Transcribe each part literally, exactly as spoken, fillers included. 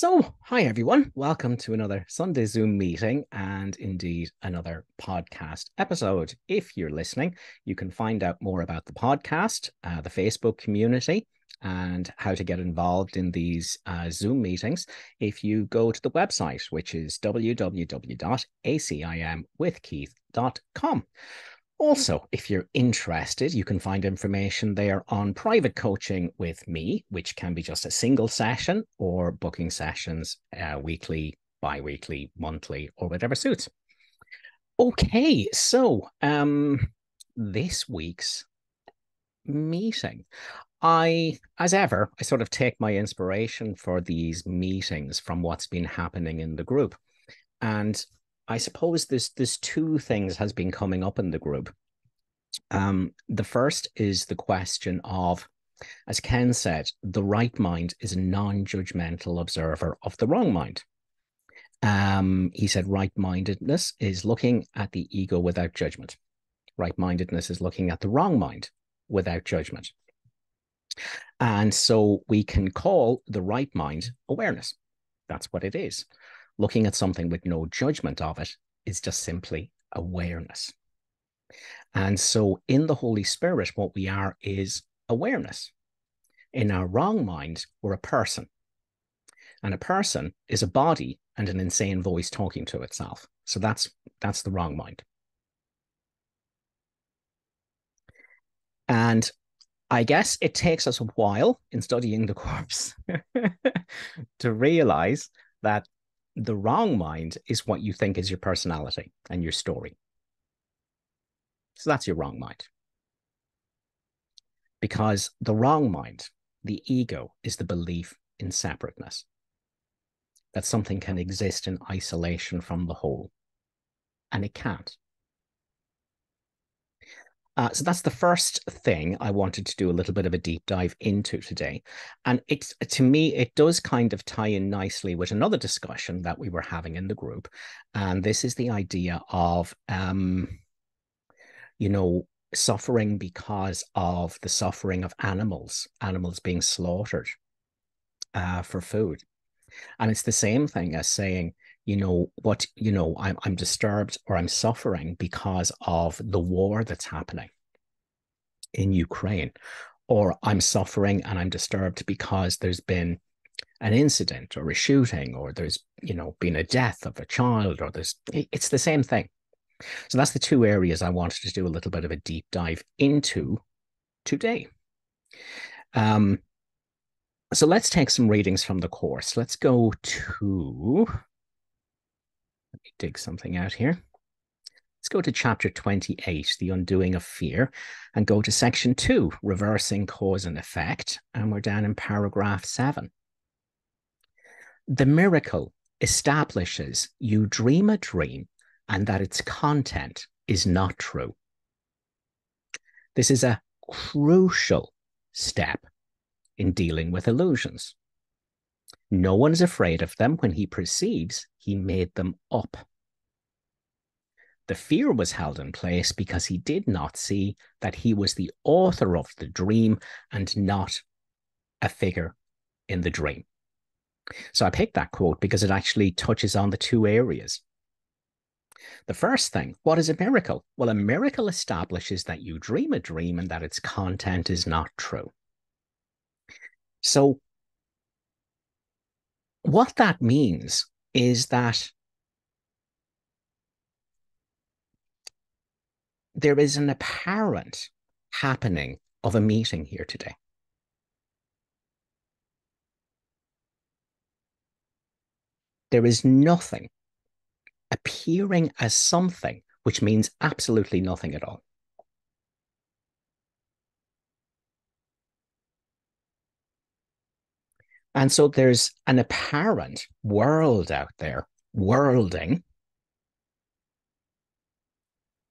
So, hi everyone, welcome to another Sunday Zoom meeting and indeed another podcast episode. If you're listening, you can find out more about the podcast, uh, the Facebook community, and how to get involved in these uh, Zoom meetings if you go to the website, which is w w w dot a c i m with keith dot com. Also, if you're interested, you can find information there on private coaching with me, which can be just a single session or booking sessions uh, weekly, bi-weekly, monthly, or whatever suits. Okay, so um, this week's meeting. I, as ever, I sort of take my inspiration for these meetings from what's been happening in the group. And I suppose this, this two things has been coming up in the group. Um, the first is the question of, as Ken said, the right mind is a non-judgmental observer of the wrong mind. Um, he said right-mindedness is looking at the ego without judgment. Right-mindedness is looking at the wrong mind without judgment. And so we can call the right mind awareness. That's what it is. Looking at something with no judgment of it is just simply awareness. And so in the Holy Spirit, what we are is awareness. In our wrong mind, we're a person. And a person is a body and an insane voice talking to itself. So that's, that's the wrong mind. And I guess it takes us a while in studying the Course to realize that the wrong mind is what you think is your personality and your story. So that's your wrong mind. Because the wrong mind, the ego, is the belief in separateness. That something can exist in isolation from the whole. And it can't. Uh, so that's the first thing I wanted to do a little bit of a deep dive into today. And it's, to me, it does kind of tie in nicely with another discussion that we were having in the group. And this is the idea of, um, you know, suffering because of the suffering of animals, animals being slaughtered uh, for food. And it's the same thing as saying, you know, what, you know, I'm, I'm disturbed or I'm suffering because of the war that's happening in Ukraine, or I'm suffering and I'm disturbed because there's been an incident or a shooting, or there's, you know, been a death of a child, or there's, it's the same thing. So that's the two areas I wanted to do a little bit of a deep dive into today. Um, so let's take some readings from the Course. Let's go to... Let me dig something out here. Let's go to chapter twenty-eight, The Undoing of Fear, and go to section two, Reversing Cause and Effect. And we're down in paragraph seven. The miracle establishes you dream a dream and that its content is not true. This is a crucial step in dealing with illusions. No one is afraid of them when he perceives he made them up. The fear was held in place because he did not see that he was the author of the dream and not a figure in the dream. So I picked that quote because it actually touches on the two areas. The first thing, what is a miracle? Well, a miracle establishes that you dream a dream and that its content is not true. So what that means is that there is an apparent happening of a meeting here today. There is nothing appearing as something, which means absolutely nothing at all. And so there's an apparent world out there, worlding,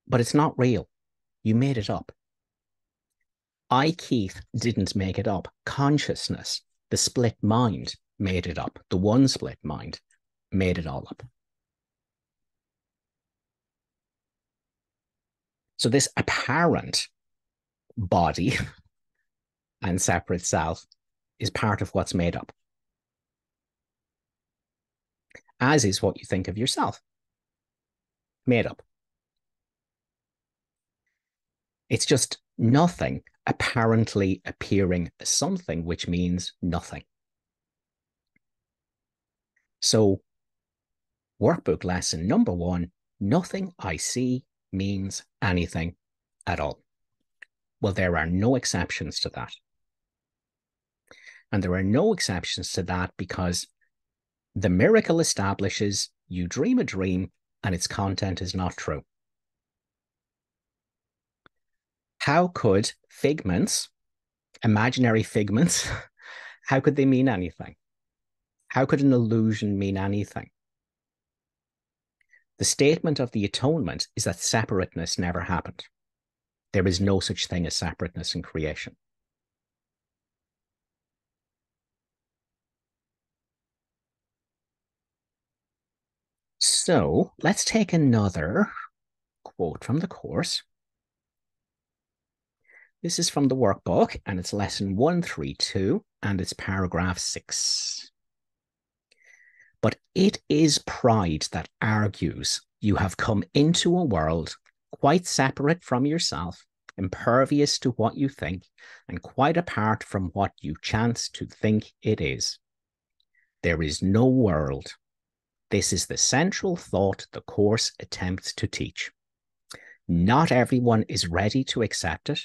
but it's not real. You made it up. I, Keith, didn't make it up. Consciousness, the split mind, made it up. The one split mind made it all up. So this apparent body and separate self is part of what's made up. as is what you think of yourself. Made up. It's just nothing apparently appearing as something, which means nothing. So, workbook lesson number one, nothing I see means anything at all. Well, there are no exceptions to that. And there are no exceptions to that because the miracle establishes you dream a dream and its content is not true. How could figments, imaginary figments, how could they mean anything? How could an illusion mean anything? The statement of the Atonement is that separateness never happened. There is no such thing as separateness in creation. So let's take another quote from the Course. This is from the workbook, and it's lesson one thirty-two, and it's paragraph six. But it is pride that argues you have come into a world quite separate from yourself, impervious to what you think, and quite apart from what you chance to think it is. There is no world. This is the central thought the Course attempts to teach. Not everyone is ready to accept it,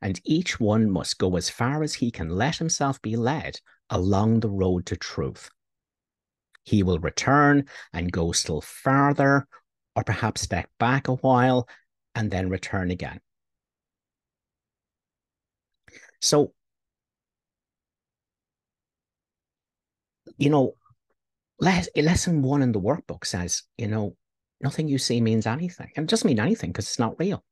and each one must go as far as he can let himself be led along the road to truth. He will return and go still farther, or perhaps step back a while and then return again. So, you know, lesson one in the workbook says, you know, nothing you see means anything. And it doesn't mean anything because it's not real.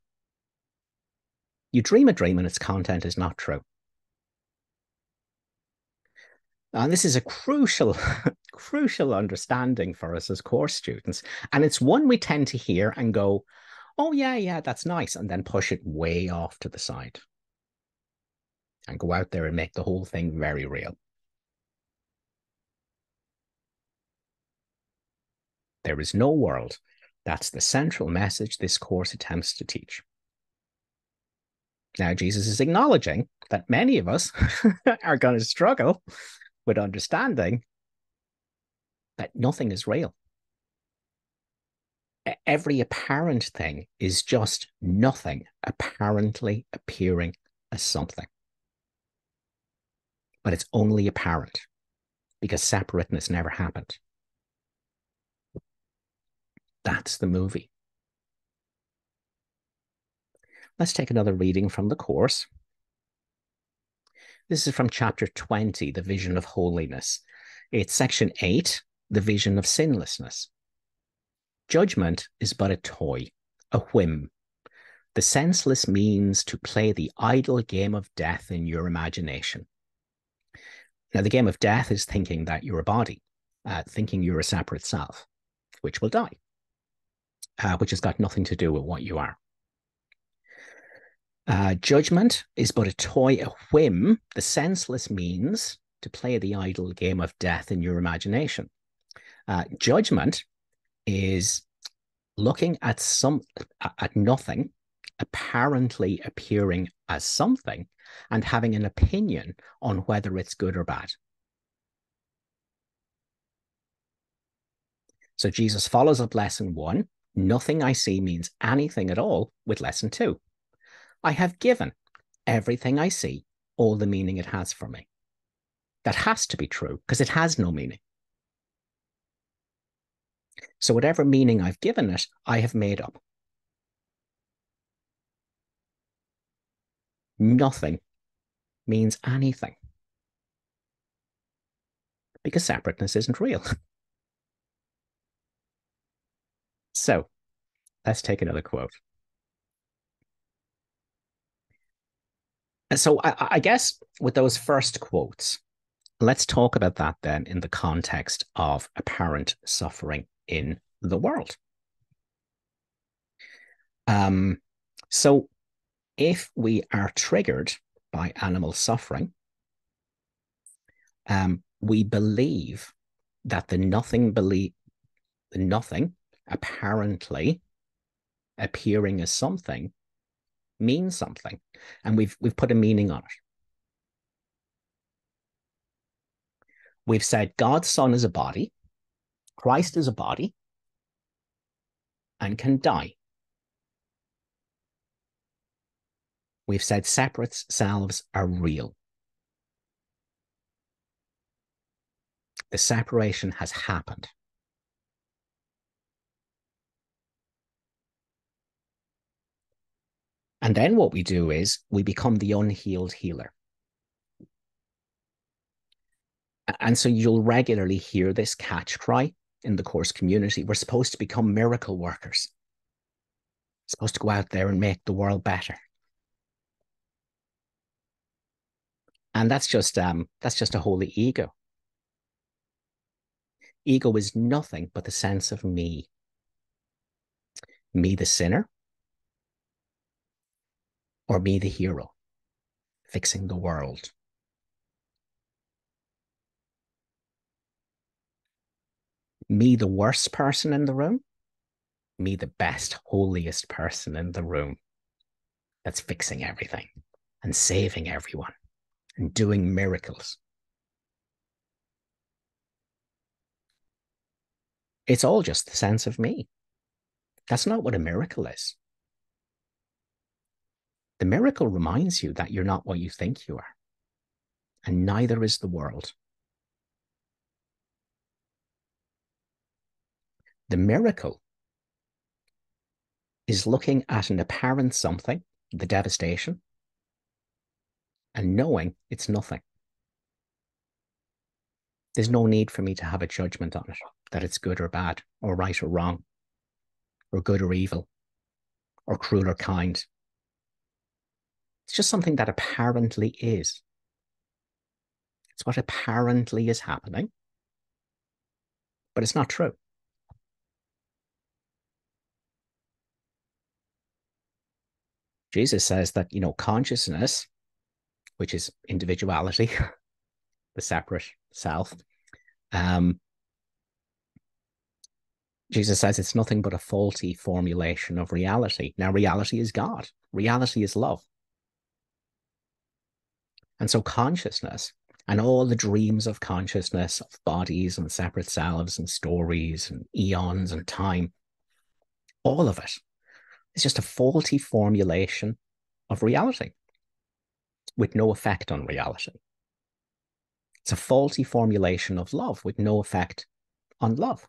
You dream a dream and its content is not true. And this is a crucial, crucial understanding for us as Course students. And it's one we tend to hear and go, oh, yeah, yeah, that's nice. And then push it way off to the side and go out there and make the whole thing very real. There is no world. That's the central message this Course attempts to teach. Now, Jesus is acknowledging that many of us are going to struggle with understanding that nothing is real. Every apparent thing is just nothing apparently appearing as something. But it's only apparent because separateness never happened. That's the movie. Let's take another reading from the Course. This is from chapter twenty, the vision of holiness. It's section eight, the vision of sinlessness. Judgment is but a toy, a whim, the senseless means to play the idle game of death in your imagination. Now, the game of death is thinking that you're a body, uh, thinking you're a separate self, which will die, uh, which has got nothing to do with what you are. Uh, judgment is but a toy, a whim, the senseless means to play the idle game of death in your imagination. Uh, judgment is looking at some at nothing, apparently appearing as something, and having an opinion on whether it's good or bad. So Jesus follows up lesson one, nothing I see means anything at all, with lesson two. I have given everything I see all the meaning it has for me. That has to be true because it has no meaning. So whatever meaning I've given it, I have made up. Nothing means anything because separateness isn't real. So let's take another quote. So I, I guess with those first quotes, let's talk about that then in the context of apparent suffering in the world. Um, so if we are triggered by animal suffering, um, we believe that the nothing belie- the nothing apparently appearing as something means something, and we've we've put a meaning on it. We've said God's Son is a body, Christ is a body, and can die. We've said separate selves are real. The separation has happened. And then what we do is we become the unhealed healer. And so you'll regularly hear this catch cry in the Course community. We're supposed to become miracle workers. We're supposed to go out there and make the world better. And that's just um, that's just a holy ego. Ego is nothing but the sense of me. Me the sinner. Or me the hero, fixing the world. Me the worst person in the room, me the best, holiest person in the room that's fixing everything and saving everyone and doing miracles. It's all just the sense of me. That's not what a miracle is. The miracle reminds you that you're not what you think you are, and neither is the world. The miracle is looking at an apparent something, the devastation, and knowing it's nothing. There's no need for me to have a judgment on it, that it's good or bad, or right or wrong, or good or evil, or cruel or kind. It's just something that apparently is. It's what apparently is happening, but it's not true. Jesus says that, you know, consciousness, which is individuality, the separate self, um, Jesus says it's nothing but a faulty formulation of reality. Now, reality is God. Reality is love. And so consciousness and all the dreams of consciousness, of bodies and separate selves and stories and eons and time, all of it is just a faulty formulation of reality with no effect on reality. It's a faulty formulation of love with no effect on love.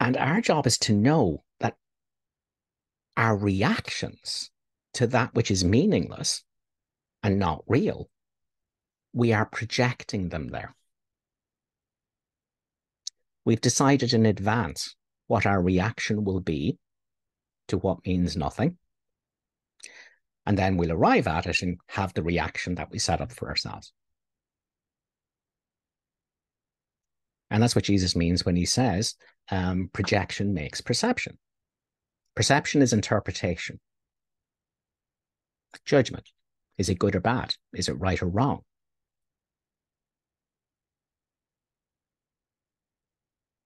And our job is to know that our reactions to that which is meaningless and not real, we are projecting them there. We've decided in advance what our reaction will be to what means nothing, and then we'll arrive at it and have the reaction that we set up for ourselves. And that's what Jesus means when he says, um, projection makes perception. Perception is interpretation. Judgment. Is it good or bad? Is it right or wrong?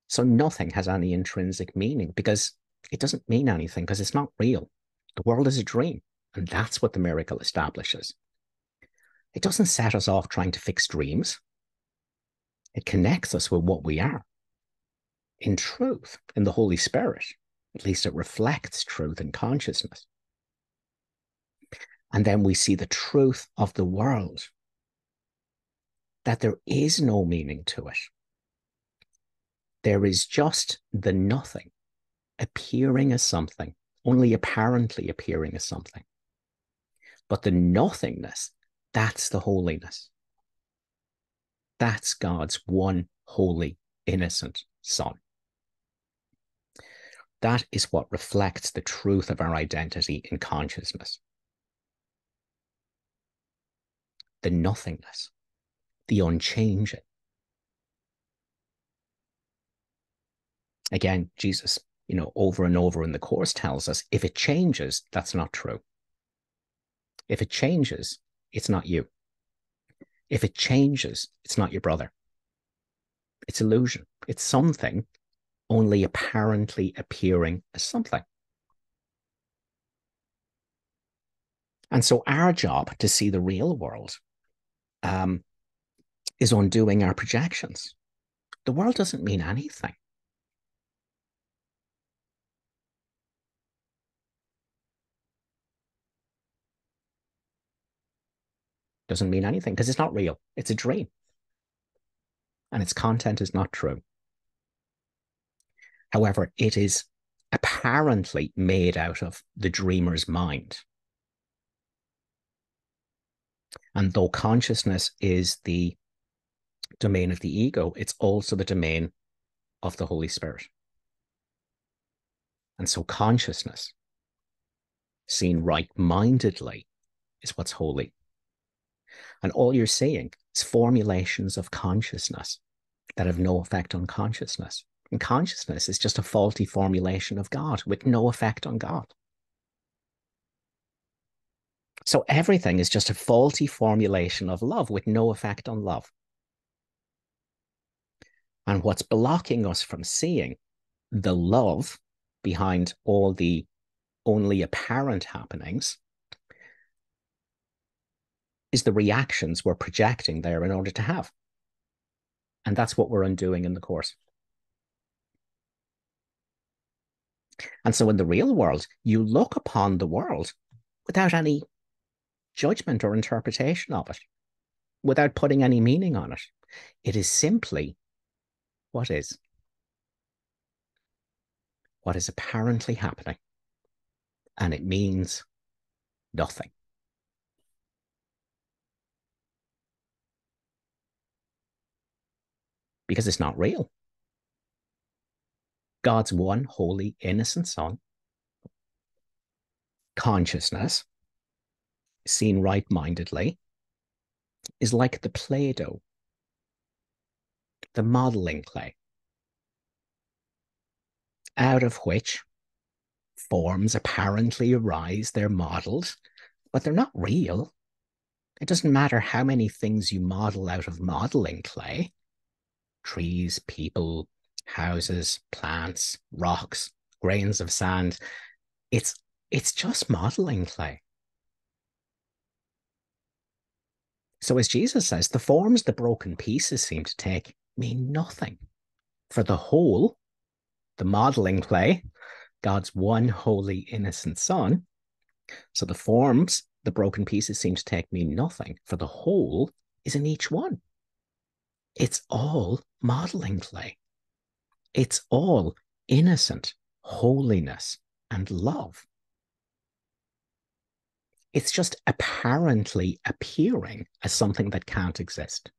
So nothing has any intrinsic meaning because it doesn't mean anything, because it's not real. The world is a dream, and that's what the miracle establishes. It doesn't set us off trying to fix dreams. It connects us with what we are. In truth, in the Holy Spirit, at least it reflects truth and consciousness. And then we see the truth of the world, that there is no meaning to it. There is just the nothing appearing as something, only apparently appearing as something. But the nothingness, that's the holiness. That's God's one holy, innocent Son. That is what reflects the truth of our identity in consciousness. The nothingness, the unchanging. Again, Jesus, you know, over and over in the Course tells us, if it changes, that's not true. If it changes, it's not you. If it changes, it's not your brother. it's illusion. It's something only apparently appearing as something. And so our job to see the real world um, is undoing our projections. The world doesn't mean anything. Doesn't mean anything because it's not real. It's a dream. And its content is not true. However, it is apparently made out of the dreamer's mind. And though consciousness is the domain of the ego, it's also the domain of the Holy Spirit. And so consciousness, seen right-mindedly, is what's holy. And all you're seeing is formulations of consciousness that have no effect on consciousness. And consciousness is just a faulty formulation of God with no effect on God. So everything is just a faulty formulation of love with no effect on love. And what's blocking us from seeing the love behind all the only apparent happenings is the reactions we're projecting there in order to have. And that's what we're undoing in the Course. And so in the real world, you look upon the world without any judgment or interpretation of it, without putting any meaning on it. It is simply what is. What is apparently happening. And it means nothing. Because it's not real. God's one holy, innocent Son, consciousness, seen right-mindedly, is like the Play-Doh, the modeling clay, out of which forms apparently arise. They're modeled, but they're not real. It doesn't matter how many things you model out of modeling clay. Trees, people, houses, plants, rocks, grains of sand. It's, it's just modeling clay. So as Jesus says, the forms the broken pieces seem to take mean nothing. For the whole, the modeling clay, God's one holy innocent Son. So the forms the broken pieces seem to take mean nothing. For the whole is in each one. It's all modeling clay. It's all innocent holiness and love. It's just apparently appearing as something that can't exist.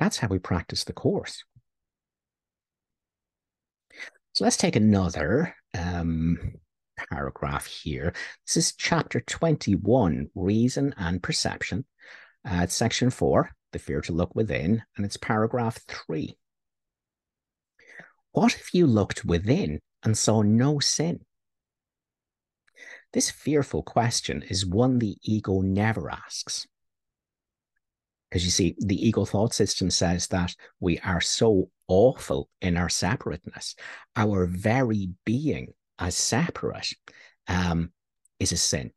That's how we practice the Course. So let's take another um, paragraph here. This is chapter twenty-one, Reason and Perception. Uh, it's section four, the fear to look within, and it's paragraph three. What if you looked within and saw no sin? This fearful question is one the ego never asks. Because you see, the ego thought system says that we are so awful in our separateness. Our very being as separate um, is a sin.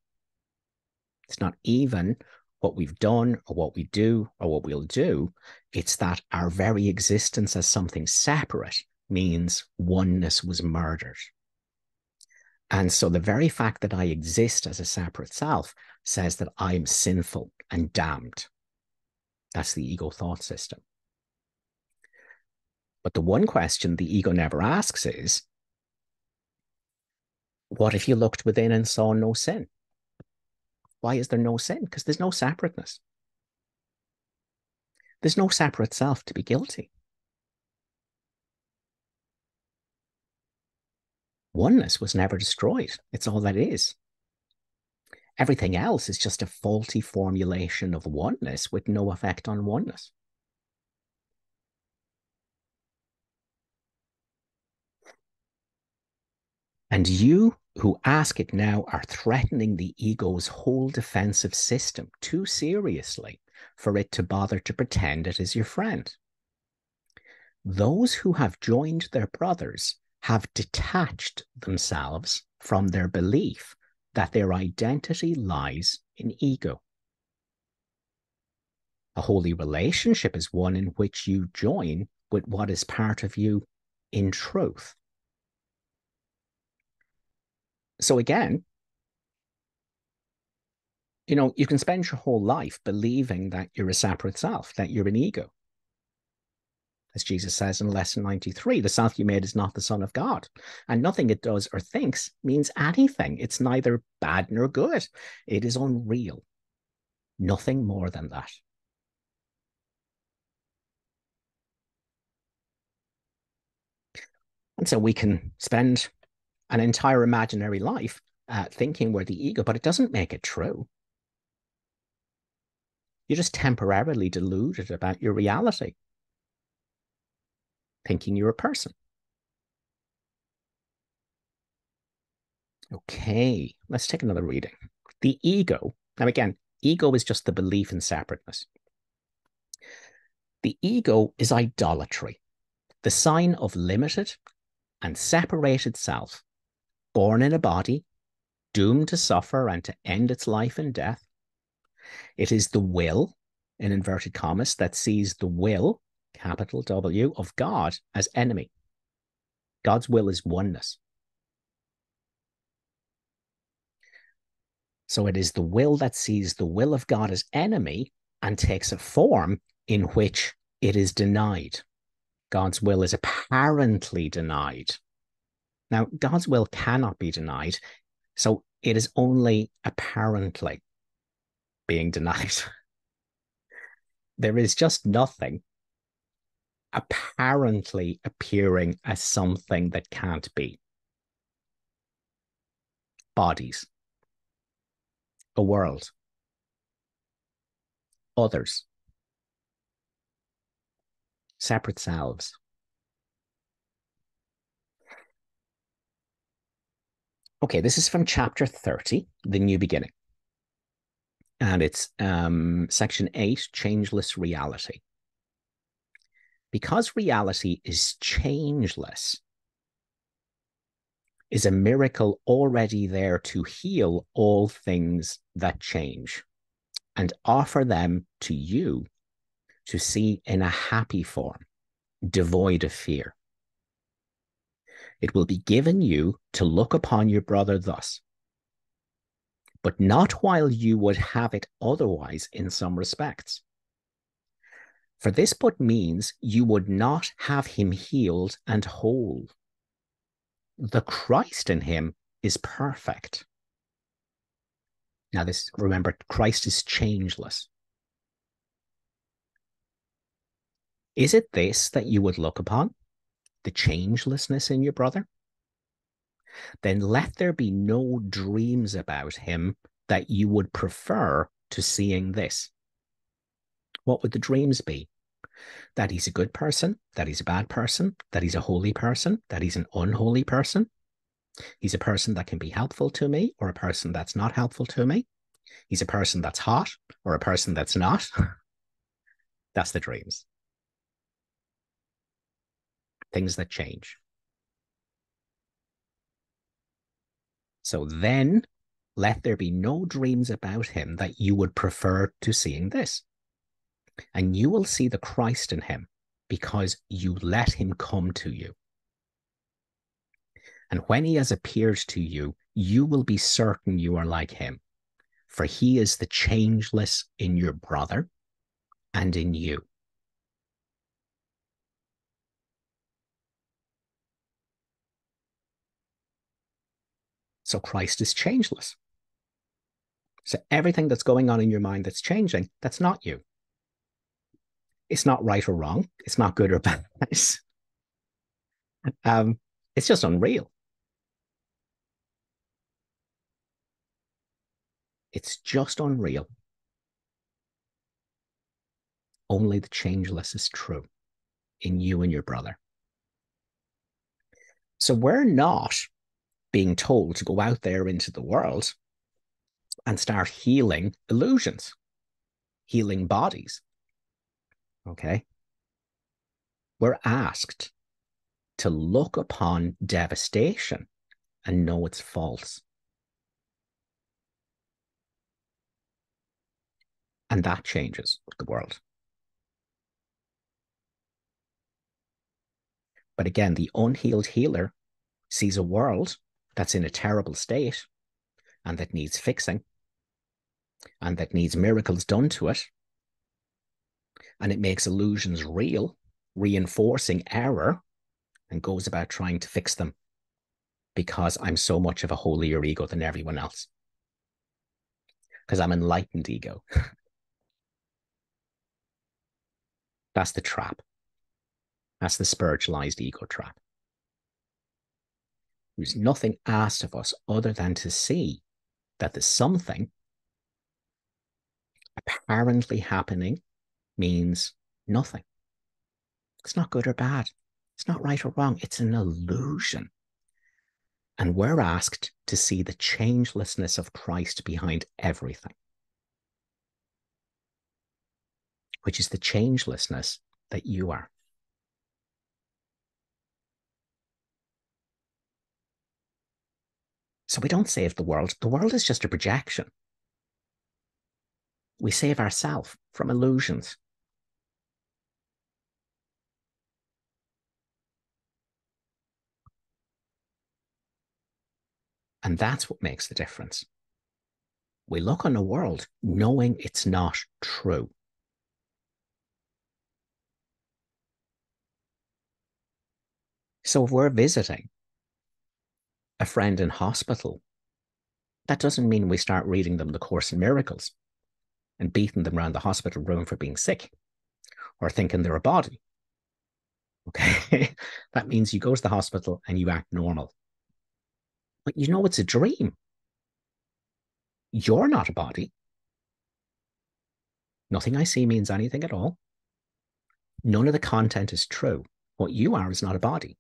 It's not even what we've done or what we do or what we'll do. It's that our very existence as something separate means oneness was murdered. And so the very fact that I exist as a separate self says that I am sinful and damned. That's the ego thought system. But the one question the ego never asks is, what if you looked within and saw no sin? Why is there no sin? Because there's no separateness. There's no separate self to be guilty. Oneness was never destroyed. It's all that is. Everything else is just a faulty formulation of oneness with no effect on oneness. And you who ask it now are threatening the ego's whole defensive system too seriously for it to bother to pretend it is your friend. Those who have joined their brothers have detached themselves from their belief that their identity lies in ego. A holy relationship is one in which you join with what is part of you in truth. So again, you know, you can spend your whole life believing that you're a separate self, that you're an ego. As Jesus says in Lesson ninety-three, the self you made is not the Son of God, and nothing it does or thinks means anything. It's neither bad nor good. It is unreal. Nothing more than that. And so we can spend an entire imaginary life uh, thinking we're the ego, but it doesn't make it true. You're just temporarily deluded about your reality, thinking you're a person. Okay, let's take another reading. The ego. Now again, ego is just the belief in separateness. The ego is idolatry, the sign of limited and separated self, born in a body, doomed to suffer and to end its life in death. It is the will, in inverted commas, that sees the will, capital W, of God as enemy. God's will is oneness. So it is the will that sees the will of God as enemy and takes a form in which it is denied. God's will is apparently denied. Now, God's will cannot be denied, so it is only apparently being denied. There is just nothing apparently appearing as something that can't be. Bodies, a world, others, separate selves. Okay, this is from Chapter thirty, The New Beginning. And it's um, Section eight, Changeless Reality. Because reality is changeless, is a miracle already there to heal all things that change and offer them to you to see in a happy form, devoid of fear. It will be given you to look upon your brother thus, but not while you would have it otherwise in some respects. For this but means you would not have him healed and whole. The Christ in him is perfect. Now this, remember, Christ is changeless. Is it this that you would look upon? The changelessness in your brother? Then let there be no dreams about him that you would prefer to seeing this. What would the dreams be? That he's a good person, that he's a bad person, that he's a holy person, that he's an unholy person. He's a person that can be helpful to me or a person that's not helpful to me. He's a person that's hot or a person that's not. That's the dreams. Things that change. So then, let there be no dreams about him that you would prefer to seeing this. And you will see the Christ in him, because you let him come to you. And when he has appeared to you, you will be certain you are like him, for he is the changeless in your brother and in you. So Christ is changeless. So everything that's going on in your mind that's changing, that's not you. It's not right or wrong. It's not good or bad. um, it's just unreal. It's just unreal. Only the changeless is true in you and your brother. So we're not being told to go out there into the world and start healing illusions. healing bodies. Okay? We're asked to look upon devastation and know it's false. And that changes the world. But again, the unhealed healer sees a world that's in a terrible state and that needs fixing and that needs miracles done to it. And it makes illusions real, reinforcing error, and goes about trying to fix them because I'm so much of a holier ego than everyone else. Because I'm enlightened ego. That's the trap. That's the spiritualized ego trap. There's nothing asked of us other than to see that there's something apparently happening means nothing. It's not good or bad. It's not right or wrong. It's an illusion. And we're asked to see the changelessness of Christ behind everything, which is the changelessness that you are. So we don't save the world. The world is just a projection. We save ourselves from illusions. And that's what makes the difference. We look on the world knowing it's not true. So if we're visiting a friend in hospital, that doesn't mean we start reading them the Course in Miracles and beating them around the hospital room for being sick or thinking they're a body. Okay, that means you go to the hospital and you act normal. But you know it's a dream. You're not a body. Nothing I see means anything at all. None of the content is true. What you are is not a body.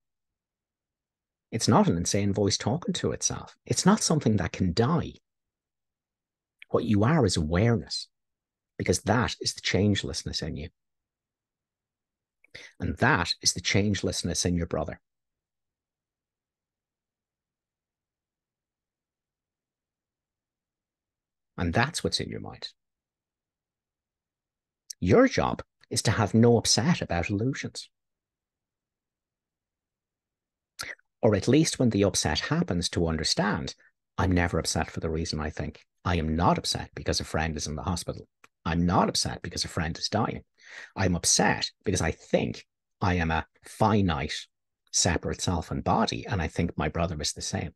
It's not an insane voice talking to itself. It's not something that can die. What you are is awareness, because that is the changelessness in you. And that is the changelessness in your brother. And that's what's in your mind. Your job is to have no upset about illusions. Or at least when the upset happens, to understand, I'm never upset for the reason I think. I am not upset because a friend is in the hospital. I'm not upset because a friend is dying. I'm upset because I think I am a finite, separate self and body, and I think my brother is the same.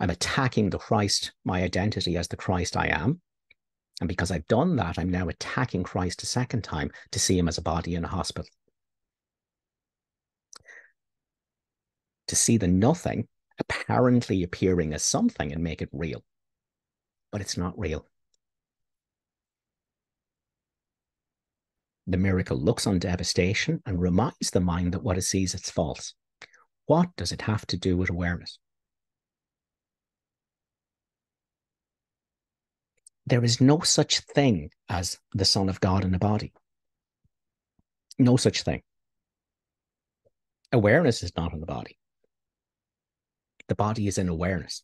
I'm attacking the Christ, my identity as the Christ I am. And because I've done that, I'm now attacking Christ a second time to see him as a body in a hospital. To see the nothing apparently appearing as something and make it real. But it's not real. The miracle looks on devastation and reminds the mind that what it sees is false. What does it have to do with awareness? There is no such thing as the Son of God in a body. No such thing. Awareness is not in the body. The body is in awareness.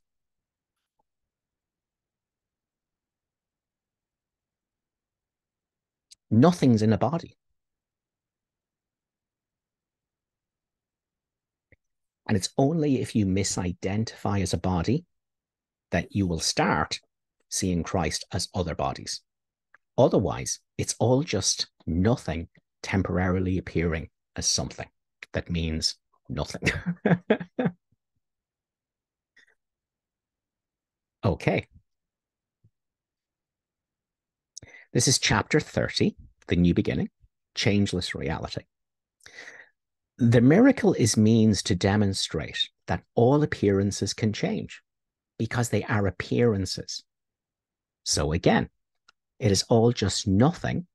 Nothing's in a body. And it's only if you misidentify as a body that you will start seeing Christ as other bodies. Otherwise, it's all just nothing temporarily appearing as something that means nothing. Okay. This is chapter thirty, the new beginning, changeless reality. The miracle is means to demonstrate that all appearances can change because they are appearances. So again, it is all just nothing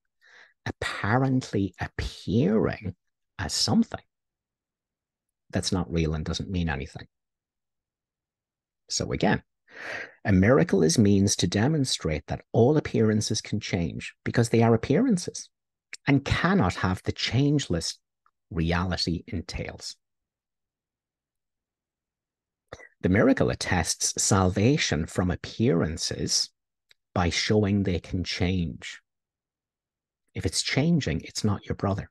apparently appearing as something that's not real and doesn't mean anything. So again, A miracle is means to demonstrate that all appearances can change because they are appearances and cannot have the changeless reality entails. The miracle attests salvation from appearances by showing they can change. If it's changing, it's not your brother.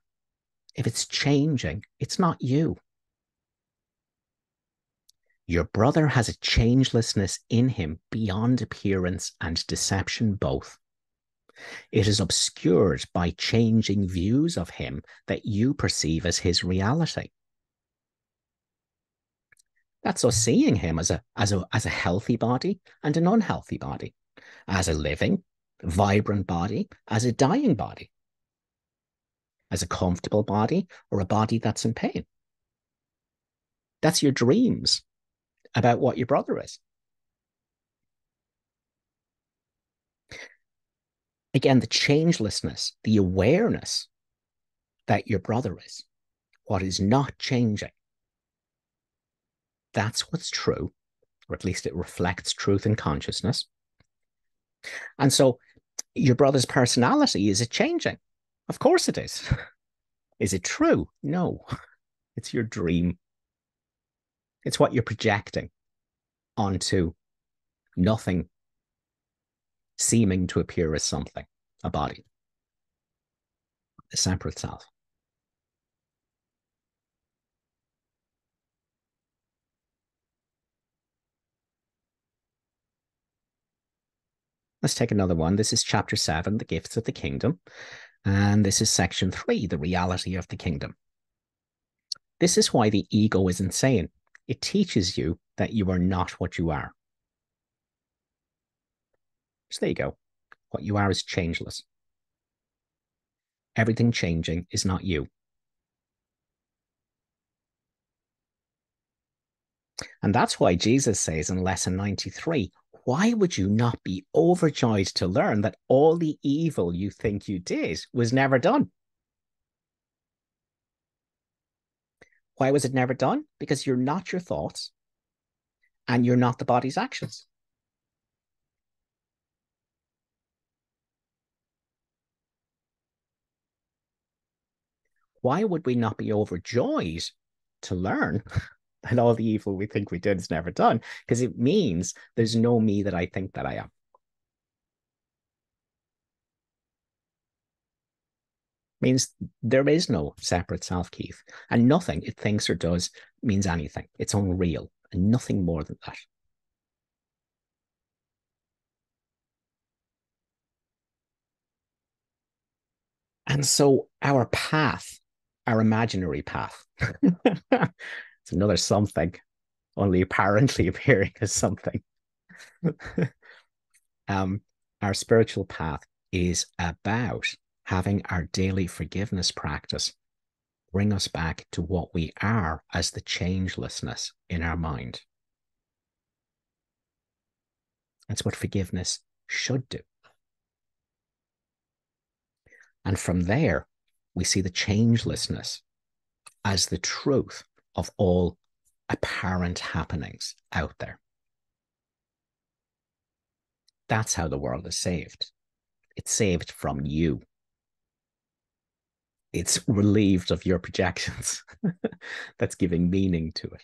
If it's changing, it's not you. Your brother has a changelessness in him beyond appearance and deception both. It is obscured by changing views of him that you perceive as his reality. That's us seeing him as a, as a, as a healthy body and an unhealthy body, as a living, vibrant body, as a dying body, as a comfortable body or a body that's in pain. That's your dreams about what your brother is. Again, the changelessness, the awareness that your brother is, what is not changing. That's what's true, or at least it reflects truth and consciousness. And so your brother's personality, is it changing? Of course it is. Is it true? No. It's your dream. It's what you're projecting onto nothing seeming to appear as something, a body, a separate self. Let's take another one. This is chapter seven, the gifts of the kingdom. And this is section three, the reality of the kingdom. This is why the ego is insane. It teaches you that you are not what you are. So there you go. What you are is changeless. Everything changing is not you. And that's why Jesus says in lesson ninety-three, why would you not be overjoyed to learn that all the evil you think you did was never done? Why was it never done? Because you're not your thoughts and you're not the body's actions. Why would we not be overjoyed to learn that all the evil we think we did is never done? Because it means there's no me that I think that I am. Means there is no separate self, Keith, and nothing it thinks or does means anything. It's unreal and nothing more than that. And so our path, our imaginary path, it's another something, only apparently appearing as something. um, our spiritual path is about having our daily forgiveness practice bring us back to what we are as the changelessness in our mind. That's what forgiveness should do. And from there, we see the changelessness as the truth of all apparent happenings out there. That's how the world is saved. It's saved from you. It's relieved of your projections. That's giving meaning to it.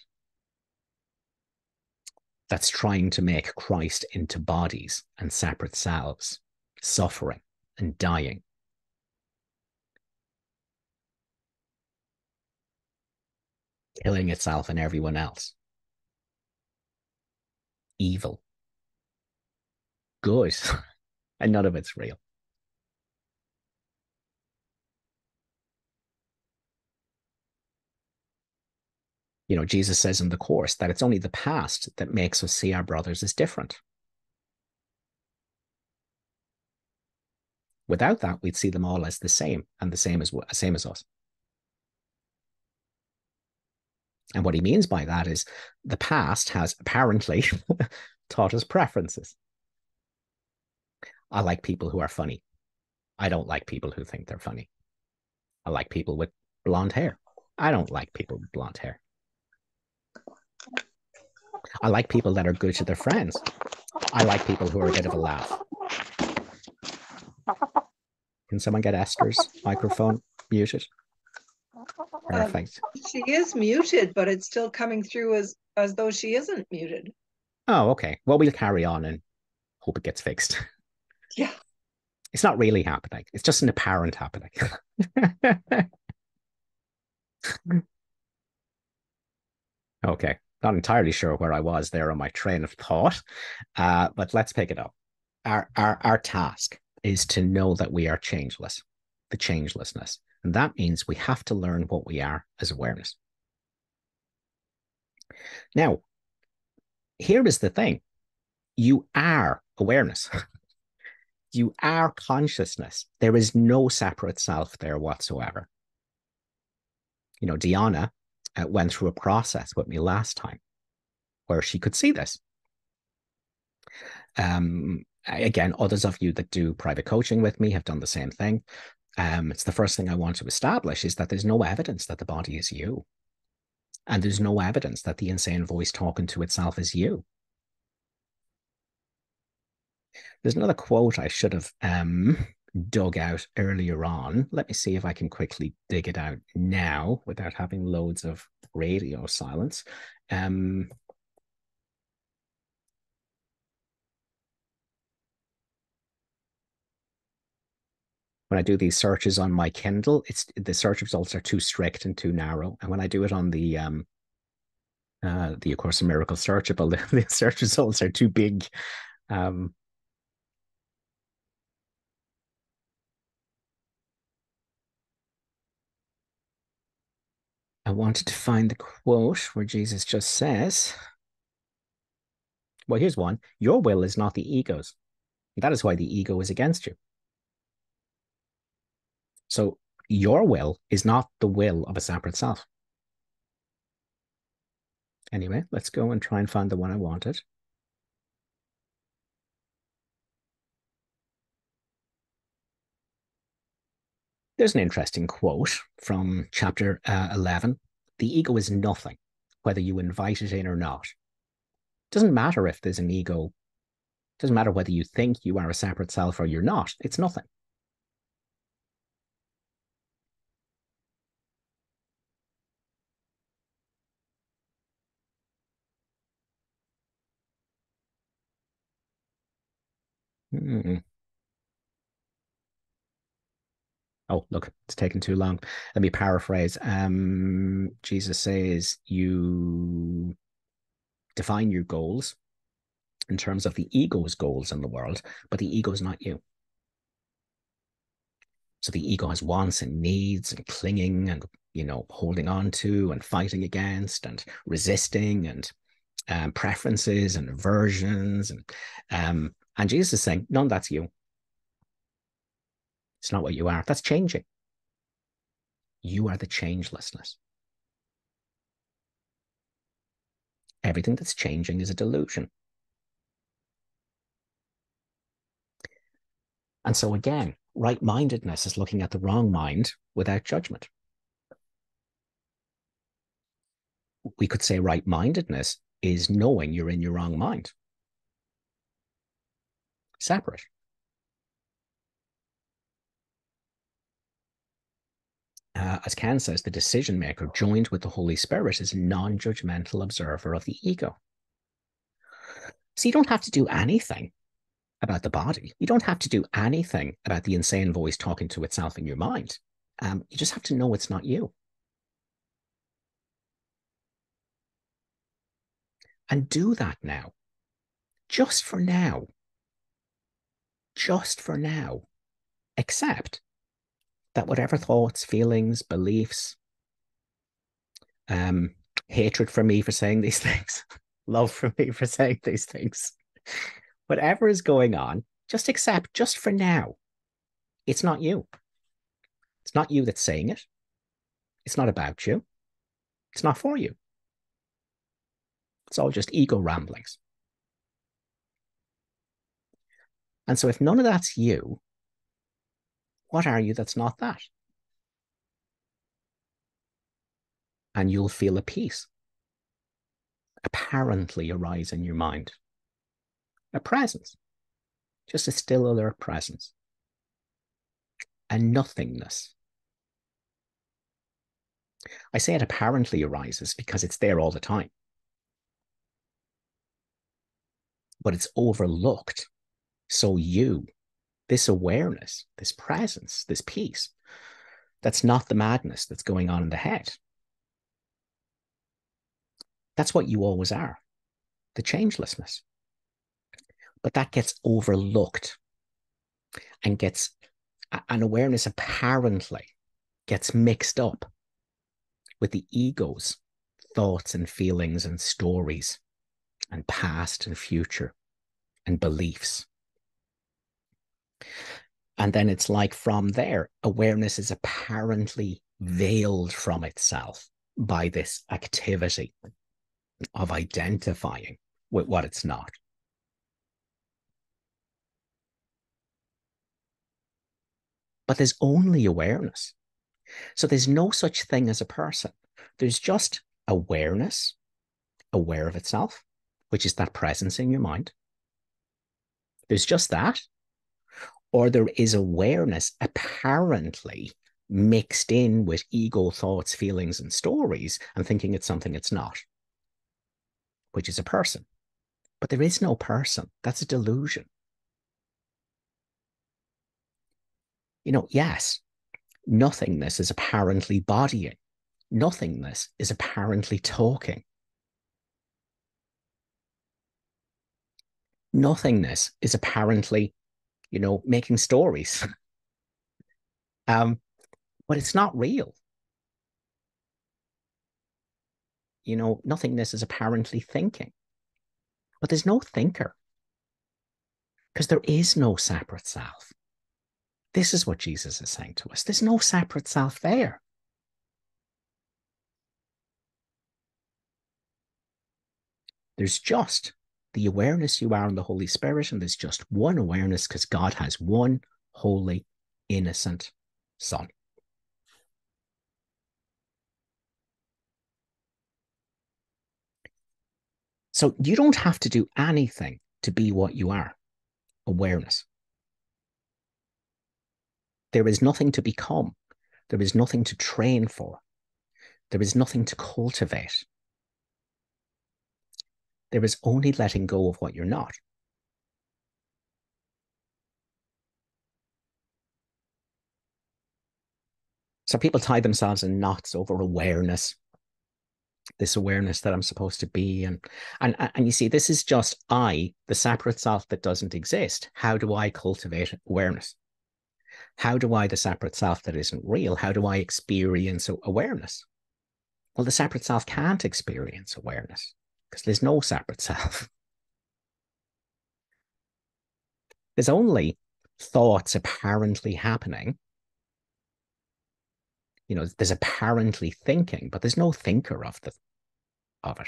That's trying to make Christ into bodies and separate selves, suffering and dying. Killing itself and everyone else. Evil. Good. And none of it's real. You know, Jesus says in the Course that it's only the past that makes us see our brothers as different. Without that, we'd see them all as the same and the same as, same as us. And what he means by that is the past has apparently taught us preferences. I like people who are funny. I don't like people who think they're funny. I like people with blonde hair. I don't like people with blonde hair. I like people that are good to their friends. I like people who are a bit of a laugh. Can someone get Esther's microphone muted? Perfect. Um, she is muted, but it's still coming through as, as though she isn't muted. Oh, okay. Well, we'll carry on and hope it gets fixed. Yeah. It's not really happening. It's just an apparent happening. Okay. Not entirely sure where I was there on my train of thought, uh, but let's pick it up. Our, our, our task is to know that we are changeless, the changelessness. And that means we have to learn what we are as awareness. Now, here is the thing. You are awareness. You are consciousness. There is no separate self there whatsoever. You know, Deanna uh, went through a process with me last time where she could see this. Um, again, others of you that do private coaching with me have done the same thing. Um, it's the first thing I want to establish is that there's no evidence that the body is you. And there's no evidence that the insane voice talking to itself is you. There's another quote I should have um, dug out earlier on. Let me see if I can quickly dig it out now without having loads of radio silence. Um, when I do these searches on my Kindle, it's the search results are too strict and too narrow. And when I do it on the um, uh, the A Course in Miracles searchable, the search results are too big. Um, I wanted to find the quote where Jesus just says, well, here's one. Your will is not the ego's. That is why the ego is against you. So your will is not the will of a separate self. Anyway, let's go and try and find the one I wanted. There's an interesting quote from chapter uh, eleven. The ego is nothing, whether you invite it in or not. It doesn't matter if there's an ego. It doesn't matter whether you think you are a separate self or you're not. It's nothing. Mm-mm. Oh, look, it's taking too long. Let me paraphrase. Um, Jesus says, you define your goals in terms of the ego's goals in the world, but the ego's not you. So the ego has wants and needs and clinging and, you know, holding on to and fighting against and resisting and um, preferences and aversions. And, um, and Jesus is saying, none of that's you. It's not what you are. That's changing. You are the changelessness. Everything that's changing is a delusion. And so again, right-mindedness is looking at the wrong mind without judgment. We could say right-mindedness is knowing you're in your wrong mind. Separate. Uh, as Ken says, the decision maker joined with the Holy Spirit is a non-judgmental observer of the ego. So you don't have to do anything about the body. You don't have to do anything about the insane voice talking to itself in your mind. Um, you just have to know it's not you. And do that now. Just for now. Just for now. Except that whatever thoughts, feelings, beliefs, um, hatred for me for saying these things, love for me for saying these things, whatever is going on, just accept, just for now, it's not you. It's not you that's saying it. It's not about you. It's not for you. It's all just ego ramblings. And so if none of that's you, what are you that's not that? And you'll feel a peace apparently arise in your mind. a presence, just a still alert presence, a nothingness. I say it apparently arises because it's there all the time, but it's overlooked. So you, this awareness, this presence, this peace, that's not the madness that's going on in the head. That's what you always are, the changelessness. But that gets overlooked and gets an awareness apparently gets mixed up with the ego's thoughts and feelings and stories and past and future and beliefs. And then it's like from there, awareness is apparently veiled from itself by this activity of identifying with what it's not. But there's only awareness. So there's no such thing as a person. There's just awareness, aware of itself, which is that presence in your mind. There's just that. Or there is awareness apparently mixed in with ego thoughts, feelings, and stories, and thinking it's something it's not, which is a person. But there is no person. That's a delusion. You know, yes, nothingness is apparently bodying. Nothingness is apparently talking. Nothingness is apparently, you know, making stories. um, but it's not real. You know, nothingness is apparently thinking. But there's no thinker, because there is no separate self. This is what Jesus is saying to us. There's no separate self there. There's just the awareness you are in the Holy Spirit, and there's just one awareness because God has one holy, innocent Son. So you don't have to do anything to be what you are, awareness. There is nothing to become. There is nothing to train for. There is nothing to cultivate. There is only letting go of what you're not. So people tie themselves in knots over awareness, this awareness that I'm supposed to be. And, and, and you see, this is just I, the separate self that doesn't exist. How do I cultivate awareness? How do I, the separate self that isn't real, how do I experience awareness? Well, the separate self can't experience awareness because there's no separate self. There's only thoughts apparently happening. You know, there's apparently thinking, but there's no thinker of the of it.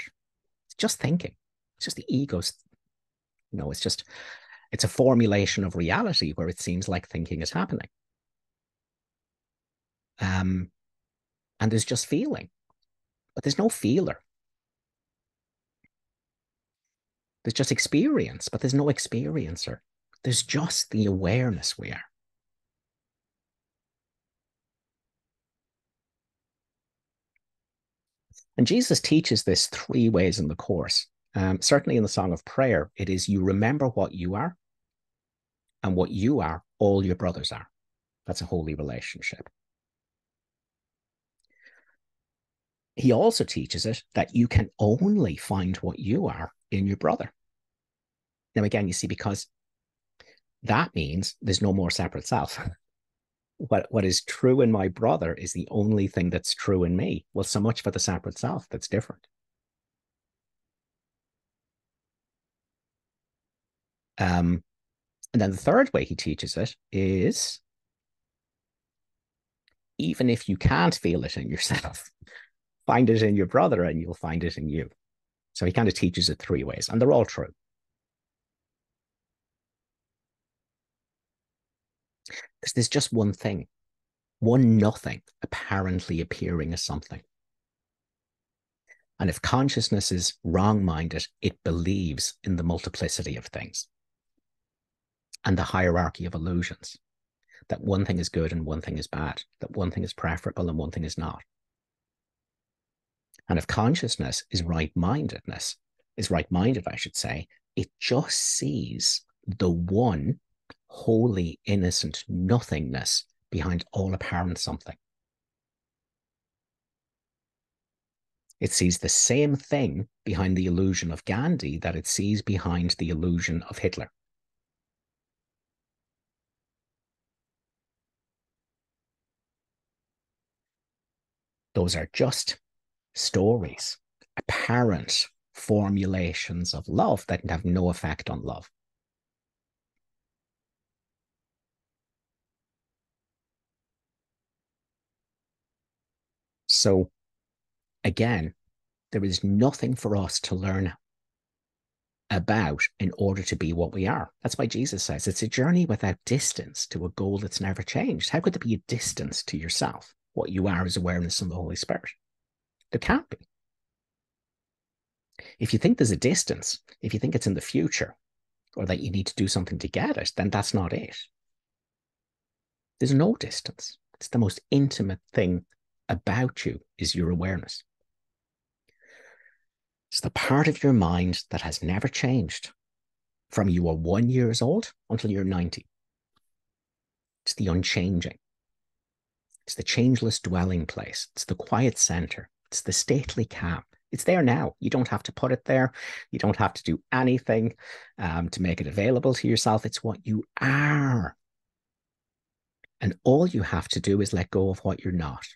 It's just thinking. It's just the ego's, you know, it's just... It's a formulation of reality where it seems like thinking is happening. Um, and there's just feeling, but there's no feeler. There's just experience, but there's no experiencer. There's just the awareness we are. And Jesus teaches this three ways in the Course. Um, certainly in the Song of Prayer, it is you remember what you are. And what you are, all your brothers are. That's a holy relationship. He also teaches it that you can only find what you are in your brother. Now, again, you see, because that means there's no more separate self. What, what is true in my brother is the only thing that's true in me. Well, so much for the separate self that's different. Um, And then the third way he teaches it is, even if you can't feel it in yourself, find it in your brother and you'll find it in you. So he kind of teaches it three ways, and they're all true. Because there's just one thing, one nothing apparently appearing as something. And if consciousness is wrong-minded, it believes in the multiplicity of things. and the hierarchy of illusions, that one thing is good and one thing is bad, that one thing is preferable and one thing is not. And if consciousness is right-mindedness, is right-minded, I should say, it just sees the one wholly innocent nothingness behind all apparent something. It sees the same thing behind the illusion of Gandhi that it sees behind the illusion of Hitler. Those are just stories, apparent formulations of love that have no effect on love. So, again, there is nothing for us to learn about in order to be what we are. That's why Jesus says it's a journey without distance to a goal that's never changed. How could there be a distance to yourself? What you are is awareness of the Holy Spirit. There can't be. If you think there's a distance, if you think it's in the future, or that you need to do something to get it, then that's not it. There's no distance. It's the most intimate thing about you is your awareness. It's the part of your mind that has never changed from you are one year old until you're ninety. It's the unchanging. It's the changeless dwelling place. It's the quiet center. It's the stately calm. It's there now. You don't have to put it there. You don't have to do anything um, to make it available to yourself. It's what you are. And all you have to do is let go of what you're not.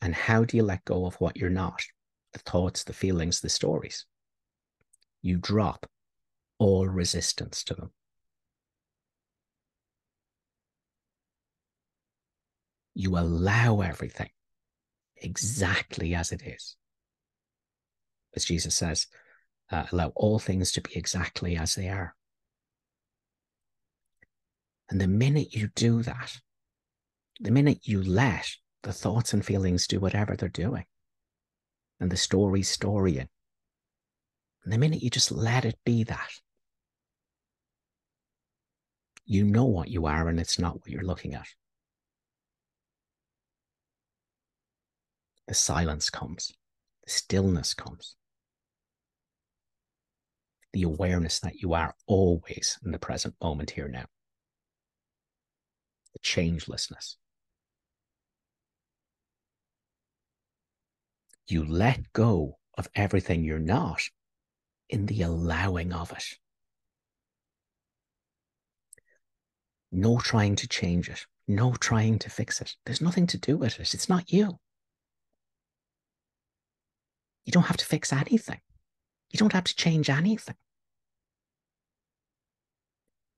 And how do you let go of what you're not? The thoughts, the feelings, the stories. You drop all resistance to them. You allow everything exactly as it is. As Jesus says, uh, allow all things to be exactly as they are. And the minute you do that, the minute you let the thoughts and feelings do whatever they're doing, and the story's storying, and the minute you just let it be that, you know what you are and it's not what you're looking at. The silence comes, the stillness comes, the awareness that you are always in the present moment here now, the changelessness. You let go of everything you're not in the allowing of it. No trying to change it, no trying to fix it. There's nothing to do with it. It's not you. You don't have to fix anything. You don't have to change anything.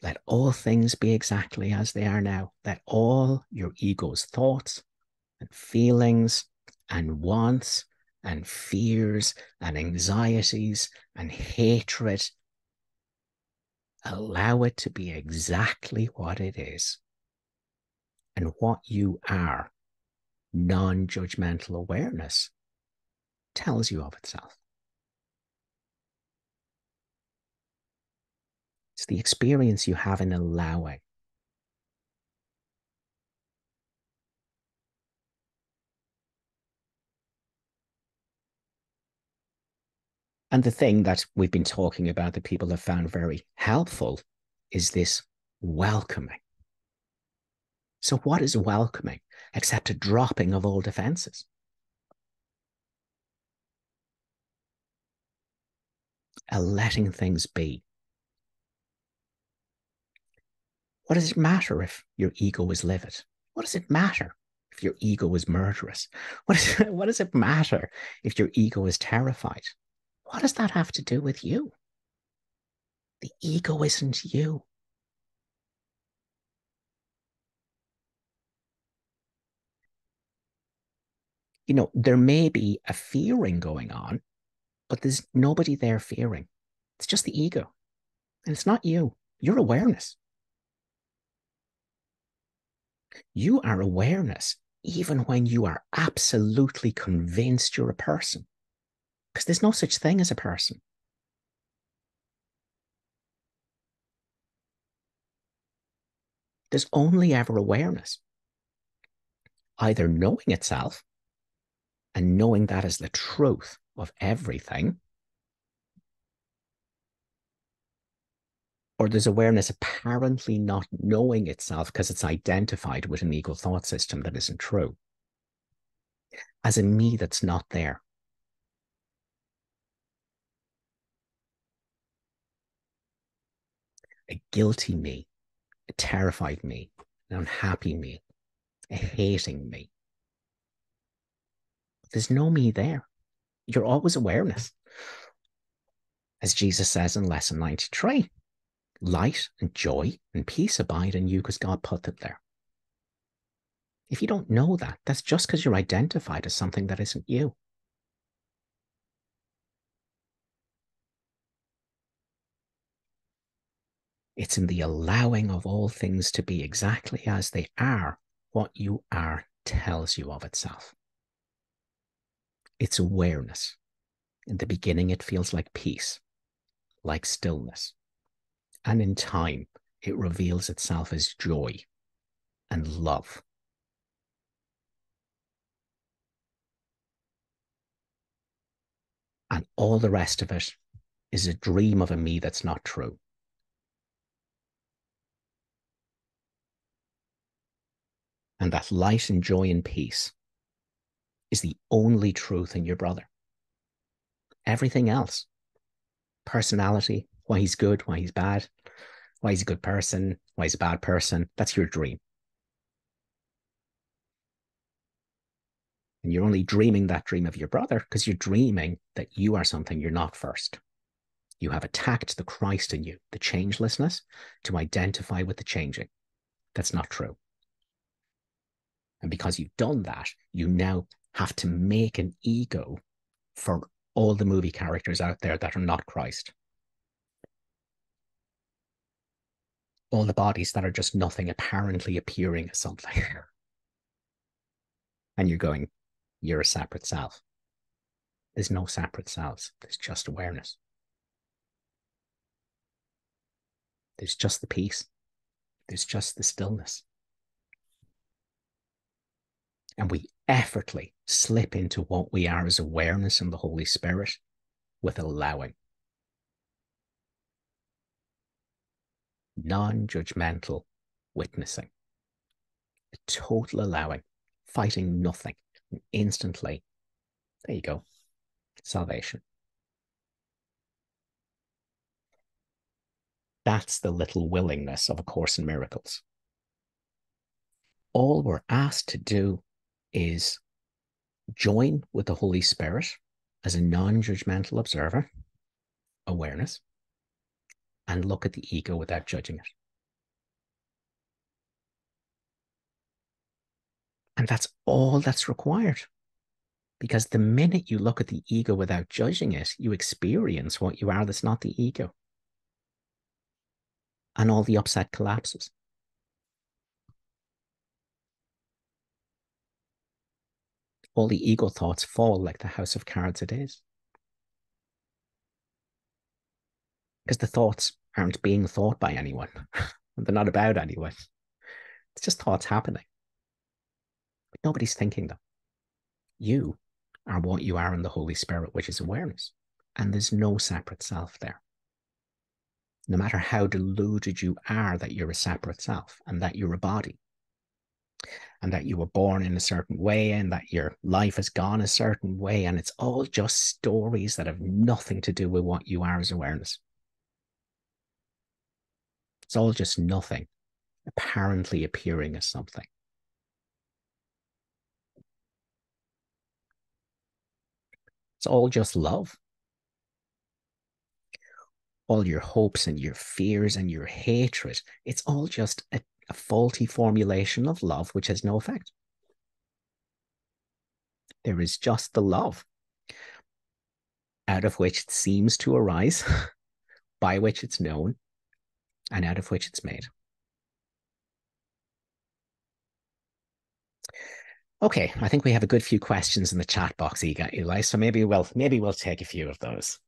Let all things be exactly as they are now. Let all your ego's thoughts and feelings and wants and fears and anxieties and hatred, allow it to be exactly what it is and what you are. Non-judgmental awareness tells you of itself. It's the experience you have in allowing. And the thing that we've been talking about that people have found very helpful is this welcoming. So what is welcoming except a dropping of all defenses? A letting things be. What does it matter if your ego is livid? What does it matter if your ego is murderous? What, is, what does it matter if your ego is terrified? What does that have to do with you? The ego isn't you. You know, there may be a fearing going on, but there's nobody there fearing. It's just the ego. And it's not you. You're awareness. You are awareness even when you are absolutely convinced you're a person. Because there's no such thing as a person. There's only ever awareness, either knowing itself and knowing that is the truth of everything, or there's awareness apparently not knowing itself because it's identified with an ego thought system that isn't true, as a me that's not there. A guilty me, a terrified me, an unhappy me, a hating me. There's no me there. You're always awareness. As Jesus says in Lesson ninety-three, light and joy and peace abide in you because God put them there. If you don't know that, that's just because you're identified as something that isn't you. It's in the allowing of all things to be exactly as they are, what you are tells you of itself. It's awareness. In the beginning, it feels like peace, like stillness. And in time, it reveals itself as joy and love. And all the rest of it is a dream of a me that's not true. And that light and joy and peace is the only truth in your brother. Everything else, personality, why he's good, why he's bad, why he's a good person, why he's a bad person, that's your dream. And you're only dreaming that dream of your brother because you're dreaming that you are something you're not first. You have attacked the Christ in you, the changelessness, to identify with the changing. That's not true. And because you've done that, you now have to make an ego for all the movie characters out there that are not Christ. All the bodies that are just nothing apparently appearing as something. And you're going, you're a separate self. There's no separate selves. There's just awareness. There's just the peace. There's just the stillness. And we effortlessly slip into what we are as awareness in the Holy Spirit with allowing. Non-judgmental witnessing. A total allowing. Fighting nothing, and instantly, there you go, salvation. That's the little willingness of A Course in Miracles. All we're asked to do is join with the Holy Spirit as a non-judgmental observer, awareness, and look at the ego without judging it. And that's all that's required. Because the minute you look at the ego without judging it, you experience what you are that's not the ego. And all the upset collapses. All the ego thoughts fall like the house of cards it is. Because the thoughts aren't being thought by anyone. They're not about anyone. It's just thoughts happening. Nobody's thinking them. You are what you are in the Holy Spirit, which is awareness. And there's no separate self there. No matter how deluded you are that you're a separate self and that you're a body and that you were born in a certain way and that your life has gone a certain way, and it's all just stories that have nothing to do with what you are as awareness. It's all just nothing apparently appearing as something. It's all just love. All your hopes and your fears and your hatred, it's all just a, a faulty formulation of love which has no effect. There is just the love out of which it seems to arise, by which it's known, and out of which it's made. Okay, I think we have a good few questions in the chat box, Eli, so maybe we'll, maybe we'll take a few of those.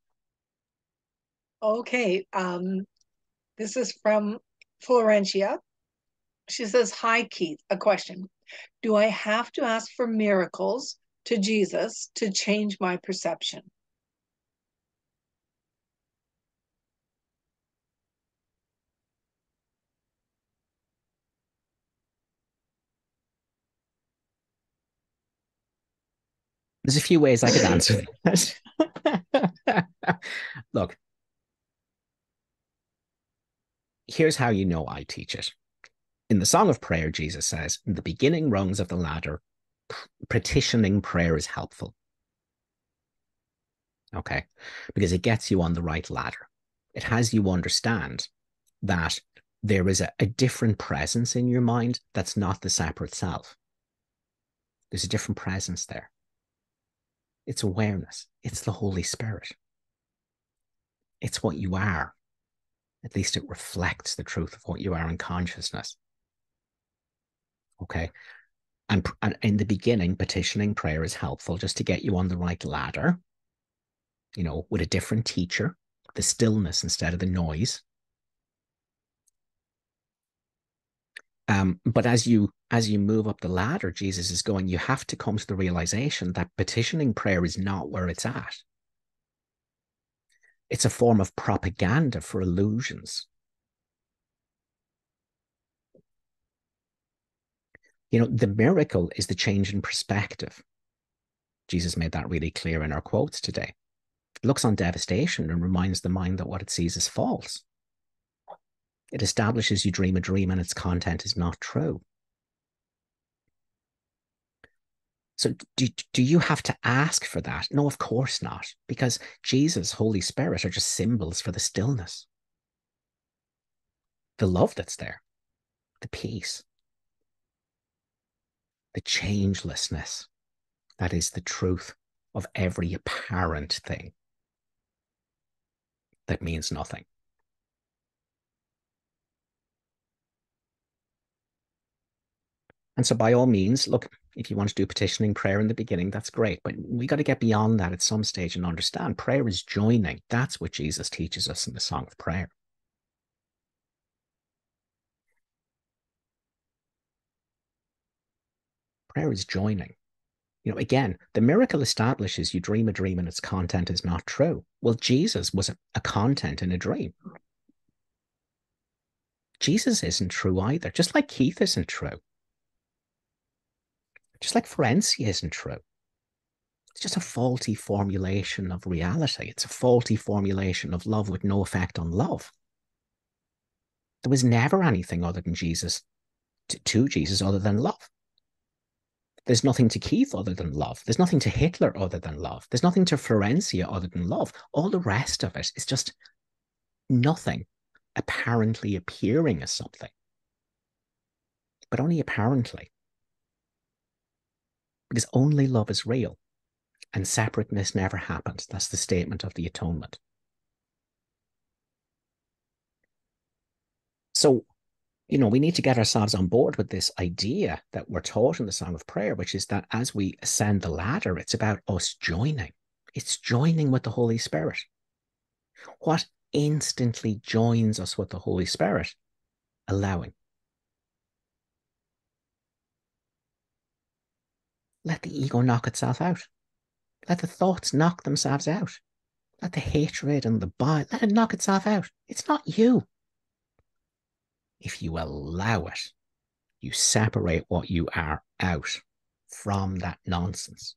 Okay, um, this is from Florentia. She says, hi, Keith, a question. Do I have to ask for miracles to Jesus to change my perception? There's a few ways I could answer that. Look, here's how you know I teach it. In the Song of Prayer, Jesus says, in the beginning rungs of the ladder, petitioning prayer is helpful. Okay? Because it gets you on the right ladder. It has you understand that there is a, a different presence in your mind that's not the separate self. There's a different presence there. It's awareness. It's the Holy Spirit. It's what you are. At least it reflects the truth of what you are in consciousness. Okay. And, and in the beginning, petitioning prayer is helpful just to get you on the right ladder, you know, with a different teacher, the stillness instead of the noise. Um, but as you as you move up the ladder, Jesus is going, you have to come to the realization that petitioning prayer is not where it's at. It's a form of propaganda for illusions. You know, the miracle is the change in perspective. Jesus made that really clear in our quotes today. It looks on devastation and reminds the mind that what it sees is false. It establishes you dream a dream and its content is not true. So do, do you have to ask for that? No, of course not. Because Jesus, Holy Spirit are just symbols for the stillness. The love that's there. The peace. The changelessness. That is the truth of every apparent thing that means nothing. And so by all means, look, if you want to do petitioning prayer in the beginning, that's great. But we got to get beyond that at some stage and understand prayer is joining. That's what Jesus teaches us in the Song of Prayer. Prayer is joining. You know, again, the miracle establishes you dream a dream and its content is not true. Well, Jesus was a, a content in a dream. Jesus isn't true either, just like Keith isn't true. Just like Florentia isn't true. It's just a faulty formulation of reality. It's a faulty formulation of love with no effect on love. There was never anything other than Jesus, to, to Jesus other than love. There's nothing to Keith other than love. There's nothing to Hitler other than love. There's nothing to Florentia other than love. All the rest of it is just nothing apparently appearing as something. But only apparently. Because only love is real, and separateness never happened. That's the statement of the Atonement. So, you know, we need to get ourselves on board with this idea that we're taught in the Song of Prayer, which is that as we ascend the ladder, it's about us joining. It's joining with the Holy Spirit. What instantly joins us with the Holy Spirit? Allowing. Let the ego knock itself out. Let the thoughts knock themselves out. Let the hatred and the bile, let it knock itself out. It's not you. If you allow it, you separate what you are out from that nonsense.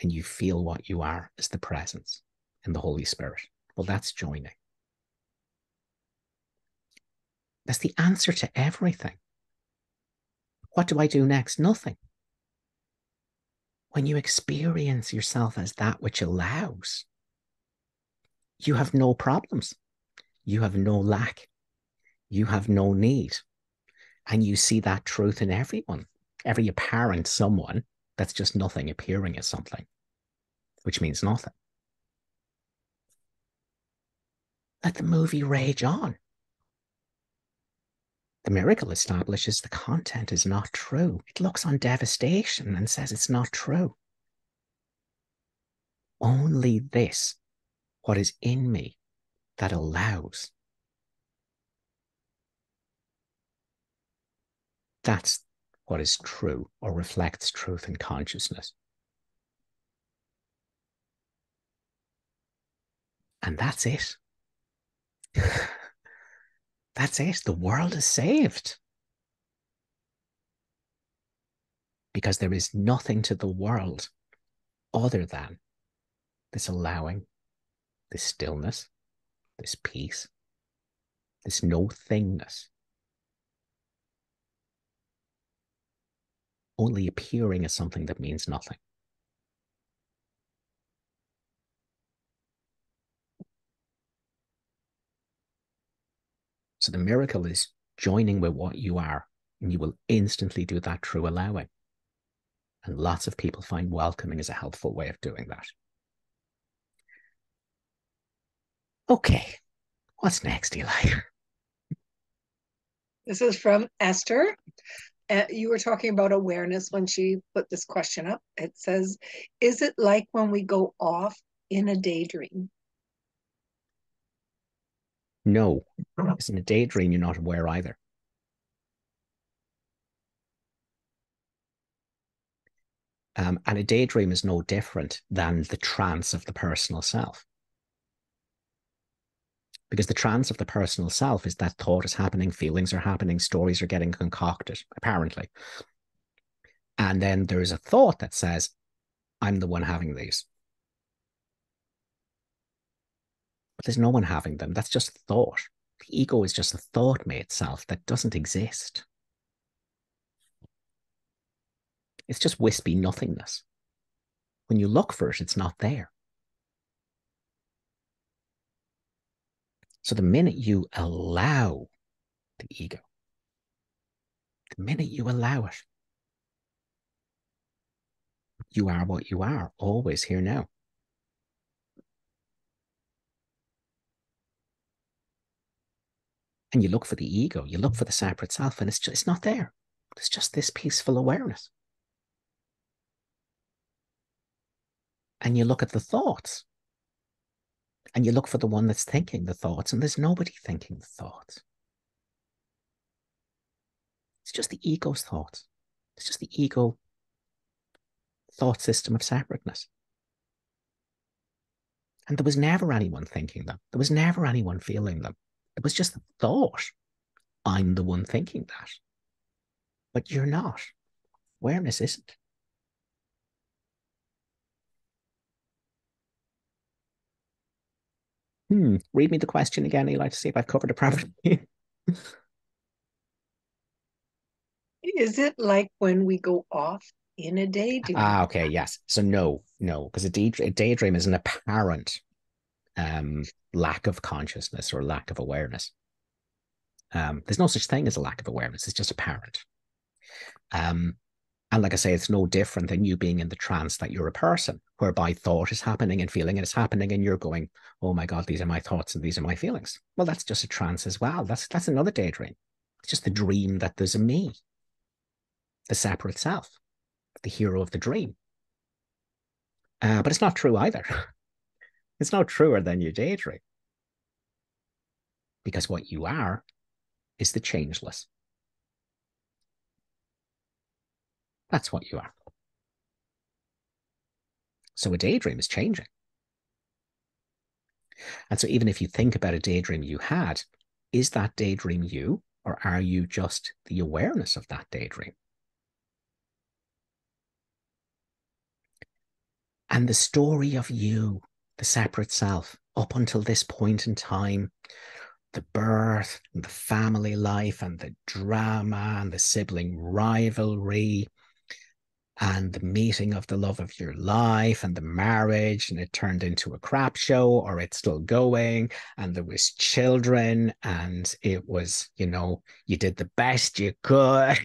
And you feel what you are as the presence in the Holy Spirit. Well, that's joining. That's the answer to everything. What do I do next? Nothing. When you experience yourself as that which allows, you have no problems. You have no lack. You have no need. And you see that truth in everyone, every apparent someone that's just nothing appearing as something, which means nothing. Let the movie rage on. The miracle establishes the content is not true. It looks on devastation and says it's not true. Only this, what is in me, that allows. That's what is true or reflects truth and consciousness. And that's it. That's it. The world is saved. Because there is nothing to the world other than this allowing, this stillness, this peace, this no-thingness. Only appearing as something that means nothing. So the miracle is joining with what you are, and you will instantly do that through allowing. And lots of people find welcoming as a helpful way of doing that. Okay, what's next, Eli? This is from Esther. Uh, you were talking about awareness when she put this question up. It says, is it like when we go off in a daydream? No, because in a daydream, you're not aware either. Um, and a daydream is no different than the trance of the personal self. Because the trance of the personal self is that thought is happening, feelings are happening, stories are getting concocted, apparently. And then there is a thought that says, I'm the one having these. But there's no one having them. That's just thought. The ego is just a thought made self that doesn't exist. It's just wispy nothingness. When you look for it, it's not there. So the minute you allow the ego, the minute you allow it, you are what you are, always here now. And you look for the ego, you look for the separate self, and it's just, it's not there. It's just this peaceful awareness. And you look at the thoughts. And you look for the one that's thinking the thoughts, and there's nobody thinking the thoughts. It's just the ego's thoughts. It's just the ego thought system of separateness. And there was never anyone thinking them. There was never anyone feeling them. It was just the thought. I'm the one thinking that. But you're not. Awareness isn't. Hmm. Read me the question again, Eli, to see if I've covered it properly. Is it like when we go off in a daydream? Ah, okay, yes. So no, no, because a, day, a daydream is an apparent um, lack of consciousness or lack of awareness. Um, there's no such thing as a lack of awareness. It's just apparent. Um, and like I say, it's no different than you being in the trance that you're a person, whereby thought is happening and feeling it is happening, and you're going, oh my God, these are my thoughts and these are my feelings. Well, that's just a trance as well. That's, that's another daydream. It's just the dream that there's a me, the separate self, the hero of the dream. Uh, but it's not true either. It's no truer than your daydream. Because what you are is the changeless. That's what you are. So a daydream is changing. And so even if you think about a daydream you had, is that daydream you, or are you just the awareness of that daydream? And the story of you, the separate self, up until this point in time, the birth and the family life and the drama and the sibling rivalry, and the meeting of the love of your life and the marriage, and it turned into a crap show, or it's still going, and there was children, and it was, you know, you did the best you could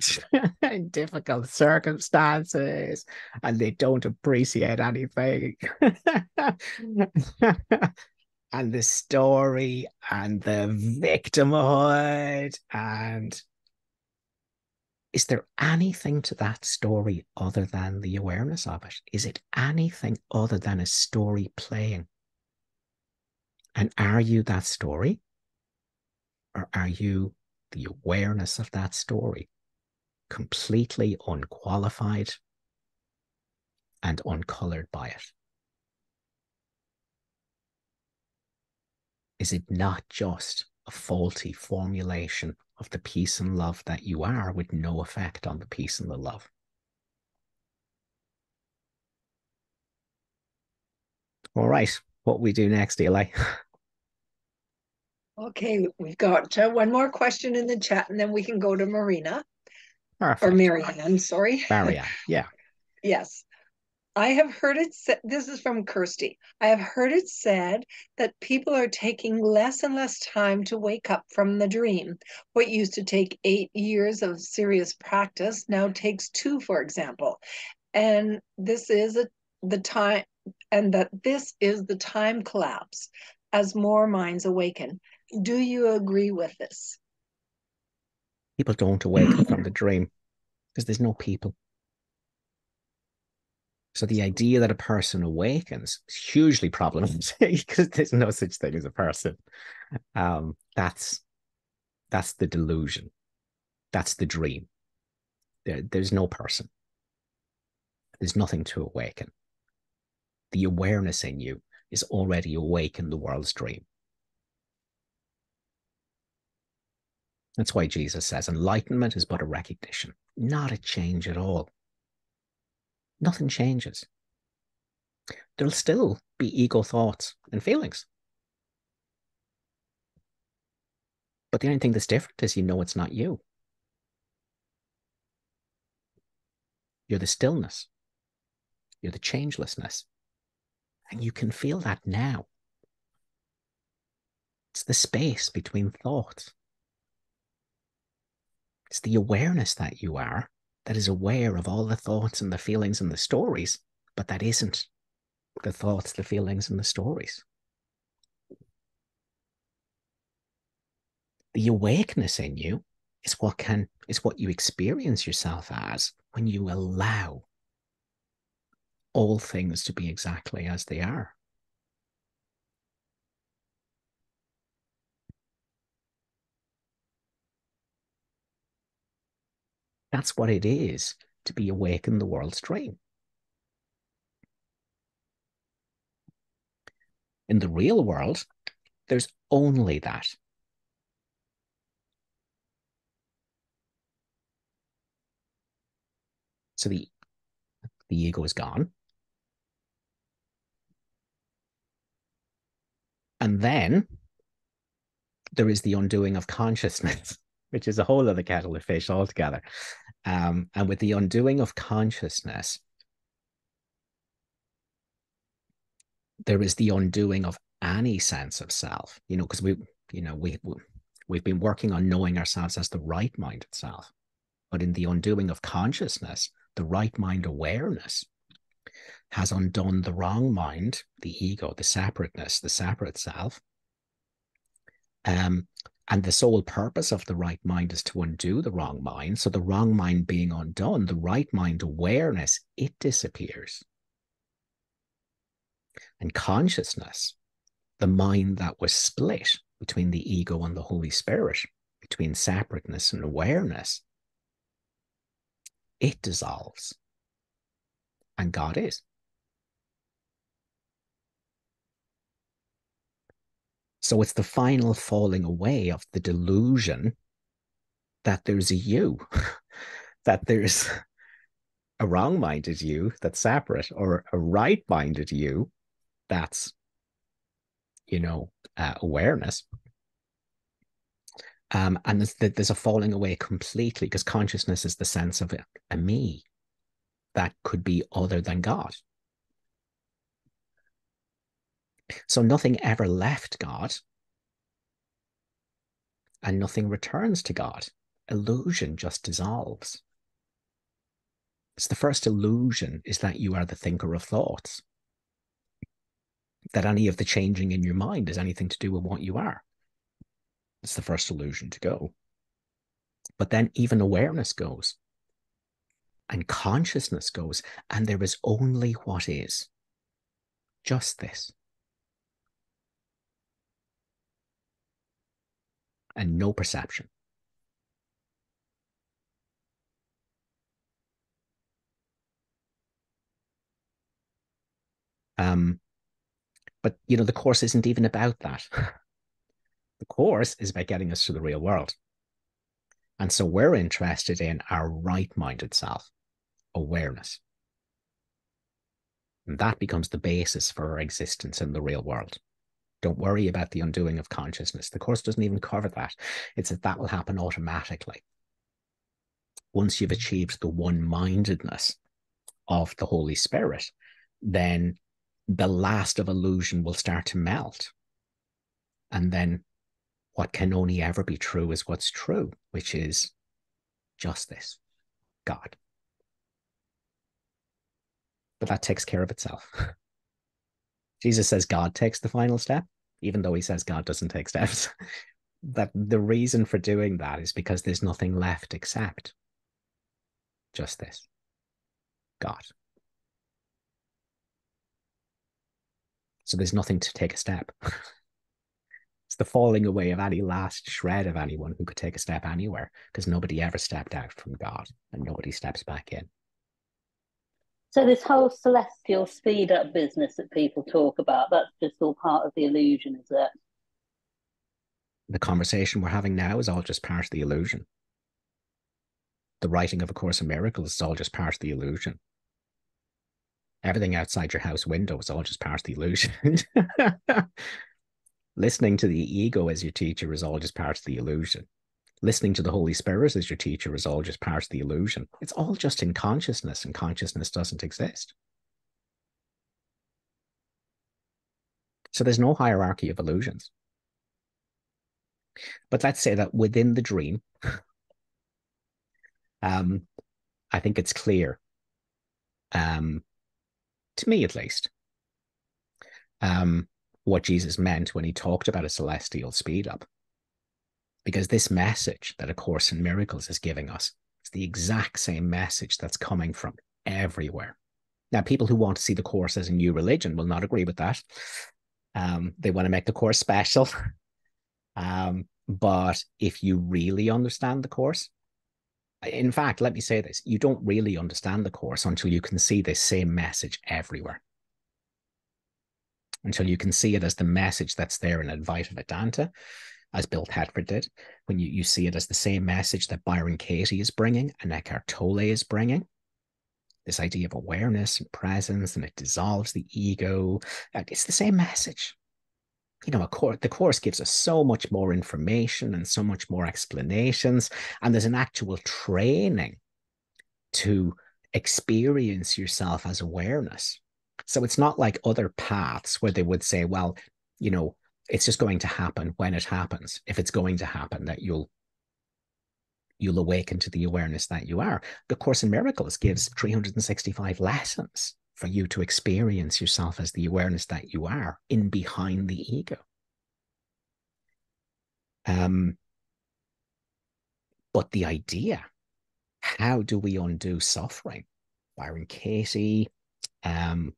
in difficult circumstances, and they don't appreciate anything. And the story and the victimhood and... Is there anything to that story other than the awareness of it? Is it anything other than a story playing? And are you that story? Or are you the awareness of that story? completely unqualified and uncolored by it? Is it not just a faulty formulation of the peace and love that you are with no effect on the peace and the love? All right, what we do next, Eli? Okay, we've got uh, one more question in the chat, and then we can go to Marina. Perfect. Or Marianne, I'm sorry. Marianne, yeah. Yes. I have heard it said, this is from Kirsty, I have heard it said that people are taking less and less time to wake up from the dream. What used to take eight years of serious practice now takes two, for example. And this is a, the time... and that this is the time collapse as more minds awaken. Do you agree with this? People don't awaken from the dream because there's no people. So the idea that a person awakens is hugely problematic because there's no such thing as a person. Um, that's, that's the delusion. That's the dream. There, there's no person. There's nothing to awaken. The awareness in you is already awake in the world's dream. That's why Jesus says enlightenment is but a recognition, not a change at all. Nothing changes. There'll still be ego thoughts and feelings. But the only thing that's different is you know it's not you. You're the stillness. You're the changelessness. And you can feel that now. It's the space between thoughts. It's the awareness that you are that is aware of all the thoughts and the feelings and the stories, but that isn't the thoughts, the feelings, and the stories. The awakeness in you is what can, is what you experience yourself as when you allow all things to be exactly as they are. That's what it is to be awake in the world's dream. In the real world, there's only that. So the, the ego is gone. And then there is the undoing of consciousness, which is a whole other kettle of fish altogether. Um, and with the undoing of consciousness, there is the undoing of any sense of self. You know, because we, you know, we, we we've been working on knowing ourselves as the right-minded self, but in the undoing of consciousness, the right mind awareness has undone the wrong mind, the ego, the separateness, the separate self. Um, and the sole purpose of the right mind is to undo the wrong mind. So the wrong mind being undone, the right mind awareness, it disappears. And consciousness, the mind that was split between the ego and the Holy Spirit, between separateness and awareness, it dissolves. And God is. So it's the final falling away of the delusion that there's a you, that there's a wrong-minded you that's separate, or a right-minded you that's, you know, uh, awareness. Um, and there's, there's a falling away completely, because consciousness is the sense of a, a me that could be other than God. So nothing ever left God, and nothing returns to God. Illusion just dissolves. So the first illusion is that you are the thinker of thoughts, that any of the changing in your mind is anything to do with what you are. It's the first illusion to go. But then even awareness goes. And consciousness goes, and there is only what is. Just this. And no perception. Um, but, you know, the course isn't even about that. The course is about getting us to the real world. And so we're interested in our right-minded self, awareness. And that becomes the basis for our existence in the real world. Don't worry about the undoing of consciousness. The course doesn't even cover that. It's that that will happen automatically. Once you've achieved the one-mindedness of the Holy Spirit, then the last of illusion will start to melt. And then what can only ever be true is what's true, which is just this, God. But that takes care of itself. Jesus says God takes the final step, even though he says God doesn't take steps. That the reason for doing that is because there's nothing left except just this, God. So there's nothing to take a step. It's the falling away of any last shred of anyone who could take a step anywhere, because nobody ever stepped out from God and nobody steps back in. So this whole celestial speed up business that people talk about, that's just all part of the illusion, is it? The conversation we're having now is all just part of the illusion. The writing of A Course in Miracles is all just part of the illusion. Everything outside your house window is all just part of the illusion. Listening to the ego as your teacher is all just part of the illusion. Listening to the Holy Spirit as your teacher is all just part of the illusion. It's all just in consciousness, and consciousness doesn't exist. So there's no hierarchy of illusions. But let's say that within the dream, um, I think it's clear, um, to me at least, um, what Jesus meant when he talked about a celestial speed up. Because this message that A Course in Miracles is giving us is the exact same message that's coming from everywhere. Now, people who want to see the Course as a new religion will not agree with that. Um, they want to make the Course special. um, but if you really understand the Course, in fact, let me say this, you don't really understand the Course until you can see this same message everywhere. Until you can see it as the message that's there in Advaita Vedanta, as Bill Hedford did, when you, you see it as the same message that Byron Katie is bringing and Eckhart Tolle is bringing, this idea of awareness and presence, and it dissolves the ego. It's the same message. You know, a course, the Course gives us so much more information and so much more explanations, and there's an actual training to experience yourself as awareness. So it's not like other paths where they would say, well, you know, it's just going to happen when it happens. If it's going to happen, that you'll you'll awaken to the awareness that you are. The Course in Miracles gives three hundred sixty-five lessons for you to experience yourself as the awareness that you are in behind the ego. Um, but the idea, how do we undo suffering? Byron Katie, um,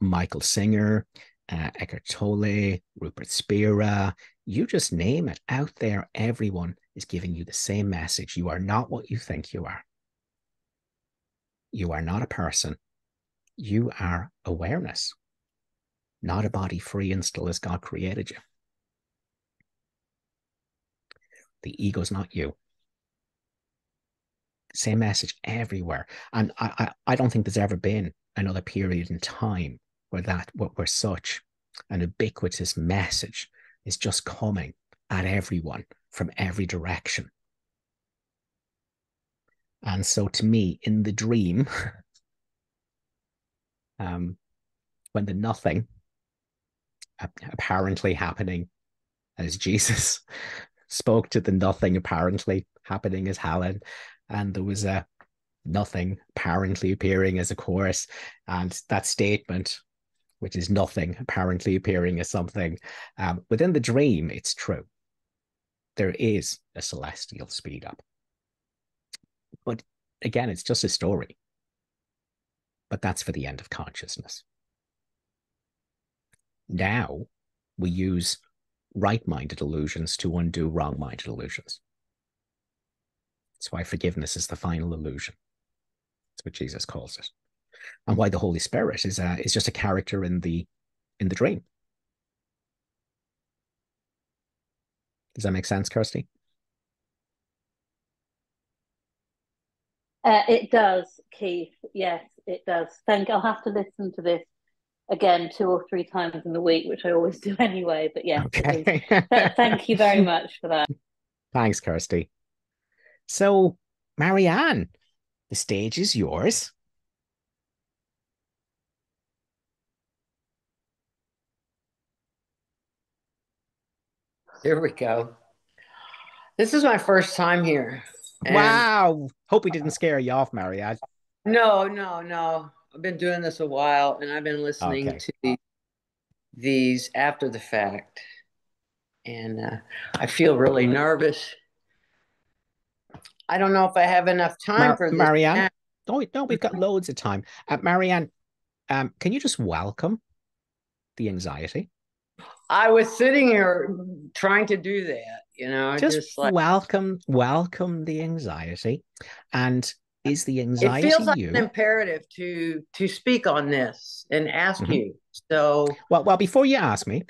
Michael Singer, Uh, Eckhart Tolle, Rupert Spira, you just name it. Out there, everyone is giving you the same message. You are not what you think you are. You are not a person. You are awareness, not a body free and still as God created you. The ego's not you. Same message everywhere. And I, I, I don't think there's ever been another period in time where that, where such an ubiquitous message is just coming at everyone from every direction. And so to me, in the dream, um, when the nothing apparently happening as Jesus spoke to the nothing apparently happening as Helen, and there was a nothing apparently appearing as a Course, and that statement, which is nothing apparently appearing as something, Um, within the dream, it's true. There is a celestial speed up. But again, it's just a story. But that's for the end of consciousness. Now we use right-minded illusions to undo wrong-minded illusions. That's why forgiveness is the final illusion. That's what Jesus calls it. and why the Holy Spirit is a, is just a character in the in the dream. Does that make sense, Kirsty? Uh, it does, Keith. Yes, it does. Thank. I'll have to listen to this again two or three times in the week, which I always do anyway. But yeah, okay. Thank you very much for that. Thanks, Kirsty. So, Marianne, the stage is yours. There we go. This is my first time here. And wow. Hope we didn't scare you off, Marianne. No, no, no. I've been doing this a while, and I've been listening okay. to the, these after the fact. And uh, I feel really nervous. I don't know if I have enough time Mar for this. Marianne, no, no, we've got loads of time. Uh, Marianne, um, can you just welcome the anxiety? I was sitting here trying to do that, you know. Just, just like, welcome, welcome the anxiety. And is the anxiety? It feels like you? an imperative to to speak on this and ask mm-hmm. you. So, well, well, before you ask me,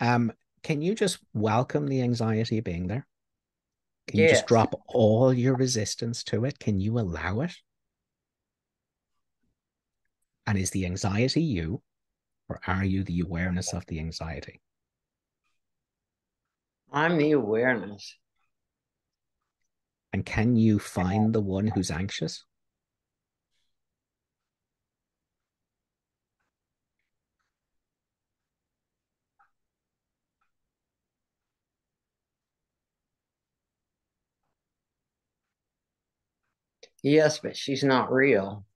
um, can you just welcome the anxiety of being there? Can yes. you just drop all your resistance to it? Can you allow it? And is the anxiety you, or are you the awareness of the anxiety? I'm the awareness. And can you find the one who's anxious? Yes, but she's not real.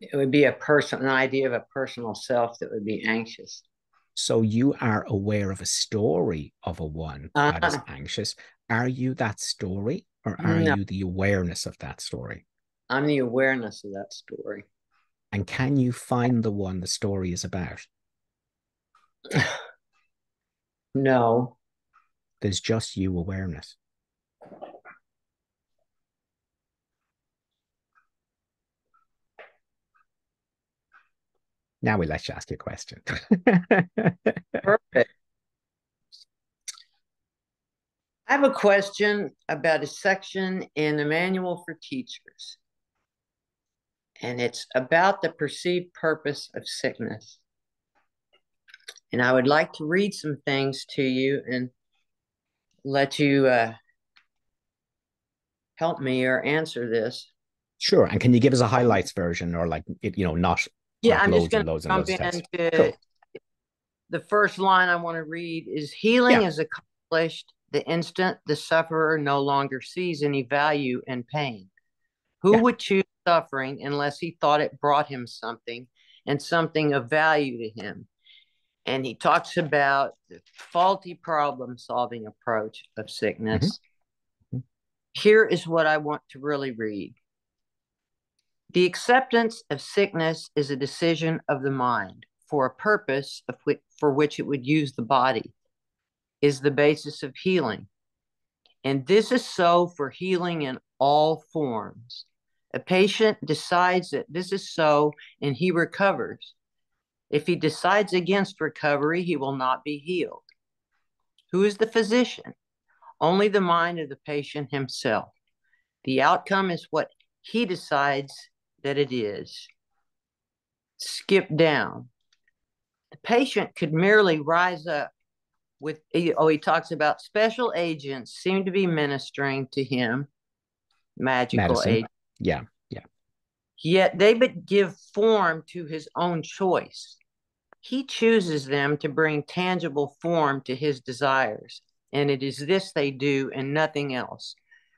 It would be a person, an idea of a personal self that would be anxious. So you are aware of a story of a one uh-huh. that is anxious. Are you that story, or are no. you the awareness of that story? I'm the awareness of that story. And can you find the one the story is about? No. There's just you awareness. Now we let you ask your question. Perfect. I have a question about a section in the Manual for Teachers. And it's about the perceived purpose of sickness. And I would like to read some things to you and let you uh, help me or answer this. Sure. And can you give us a highlights version, or like, you know, not... Yeah, I'm just going to jump into cool. the first line I want to read is, healing yeah. is accomplished the instant the sufferer no longer sees any value in pain. Who yeah. would choose suffering unless he thought it brought him something, and something of value to him? And he talks about the faulty problem-solving approach of sickness. Mm-hmm. Here is what I want to really read. The acceptance of sickness is a decision of the mind for a purpose of which, for which it would use the body, is the basis of healing. And this is so for healing in all forms. A patient decides that this is so, and he recovers. If he decides against recovery, he will not be healed. Who is the physician? Only the mind of the patient himself. The outcome is what he decides that it is. Skip down. The patient could merely rise up with, oh, he talks about special agents seem to be ministering to him. Magical agents. Yeah, yeah. Yet they but give form to his own choice. He chooses them to bring tangible form to his desires. And it is this they do and nothing else.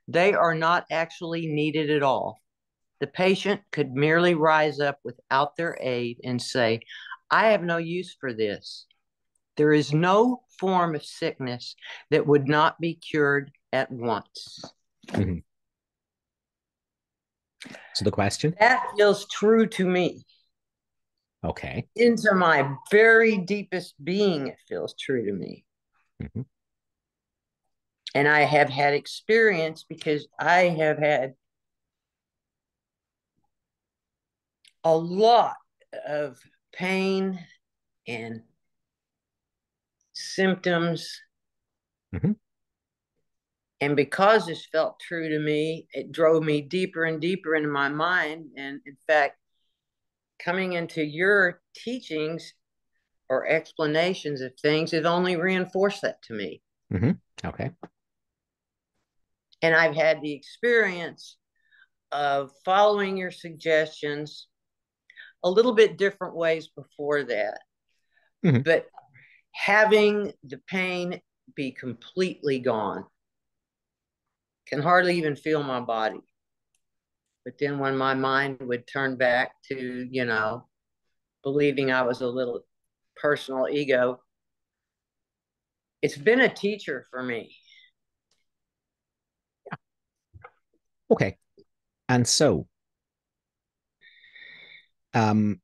They are not actually needed at all. The patient could merely rise up without their aid and say, I have no use for this. There is no form of sickness that would not be cured at once. Mm-hmm. So the question? That feels true to me. Okay. Into my very deepest being, it feels true to me. Mm-hmm. And I have had experience because I have had a lot of pain and symptoms. Mm-hmm. And because this felt true to me, it drove me deeper and deeper into my mind. And in fact, coming into your teachings or explanations of things, it only reinforced that to me. Mm-hmm. Okay. And I've had the experience of following your suggestions a little bit different ways before that. Mm-hmm. But having the pain be completely gone. Can hardly even feel my body. But then when my mind would turn back to, you know, believing I was a little personal ego, it's been a teacher for me. Yeah. Okay. And so um,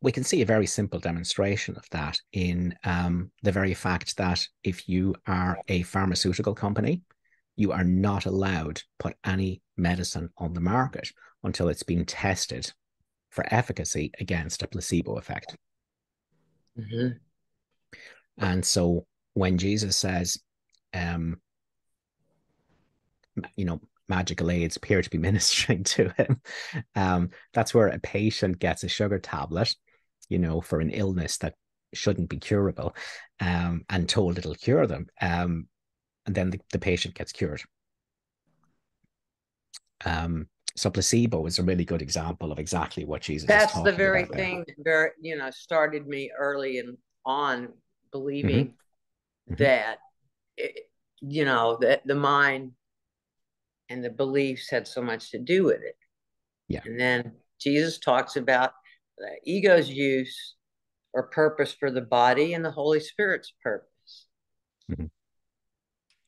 we can see a very simple demonstration of that in um, the very fact that if you are a pharmaceutical company, you are not allowed to put any medicine on the market until it's been tested for efficacy against a placebo effect. Mm-hmm. And so when Jesus says, um, you know, magical aids appear to be ministering to him, um, that's where a patient gets a sugar tablet, you know, for an illness that shouldn't be curable, um, and told it'll cure them. Um, And then the, the patient gets cured. Um, so placebo is a really good example of exactly what Jesus That's is talking the very about thing there. that very, you know, started me early and on believing mm-hmm. that, it, you know, that the mind and the beliefs had so much to do with it. Yeah. And then Jesus talks about the ego's use or purpose for the body and the Holy Spirit's purpose. Mm-hmm.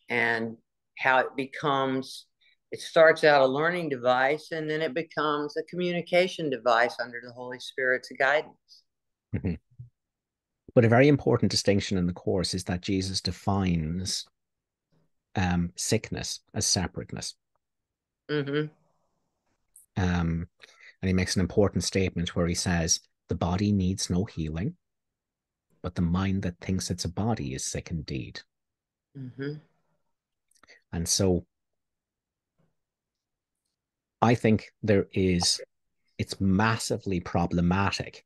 And how it becomes, it starts out a learning device and then it becomes a communication device under the Holy Spirit's guidance. Mm-hmm. But a very important distinction in the Course is that Jesus defines um, sickness as separateness. Mm-hmm. Um, and he makes an important statement where he says, the body needs no healing, but the mind that thinks it's a body is sick indeed. Mm-hmm. And so I think there is, it's massively problematic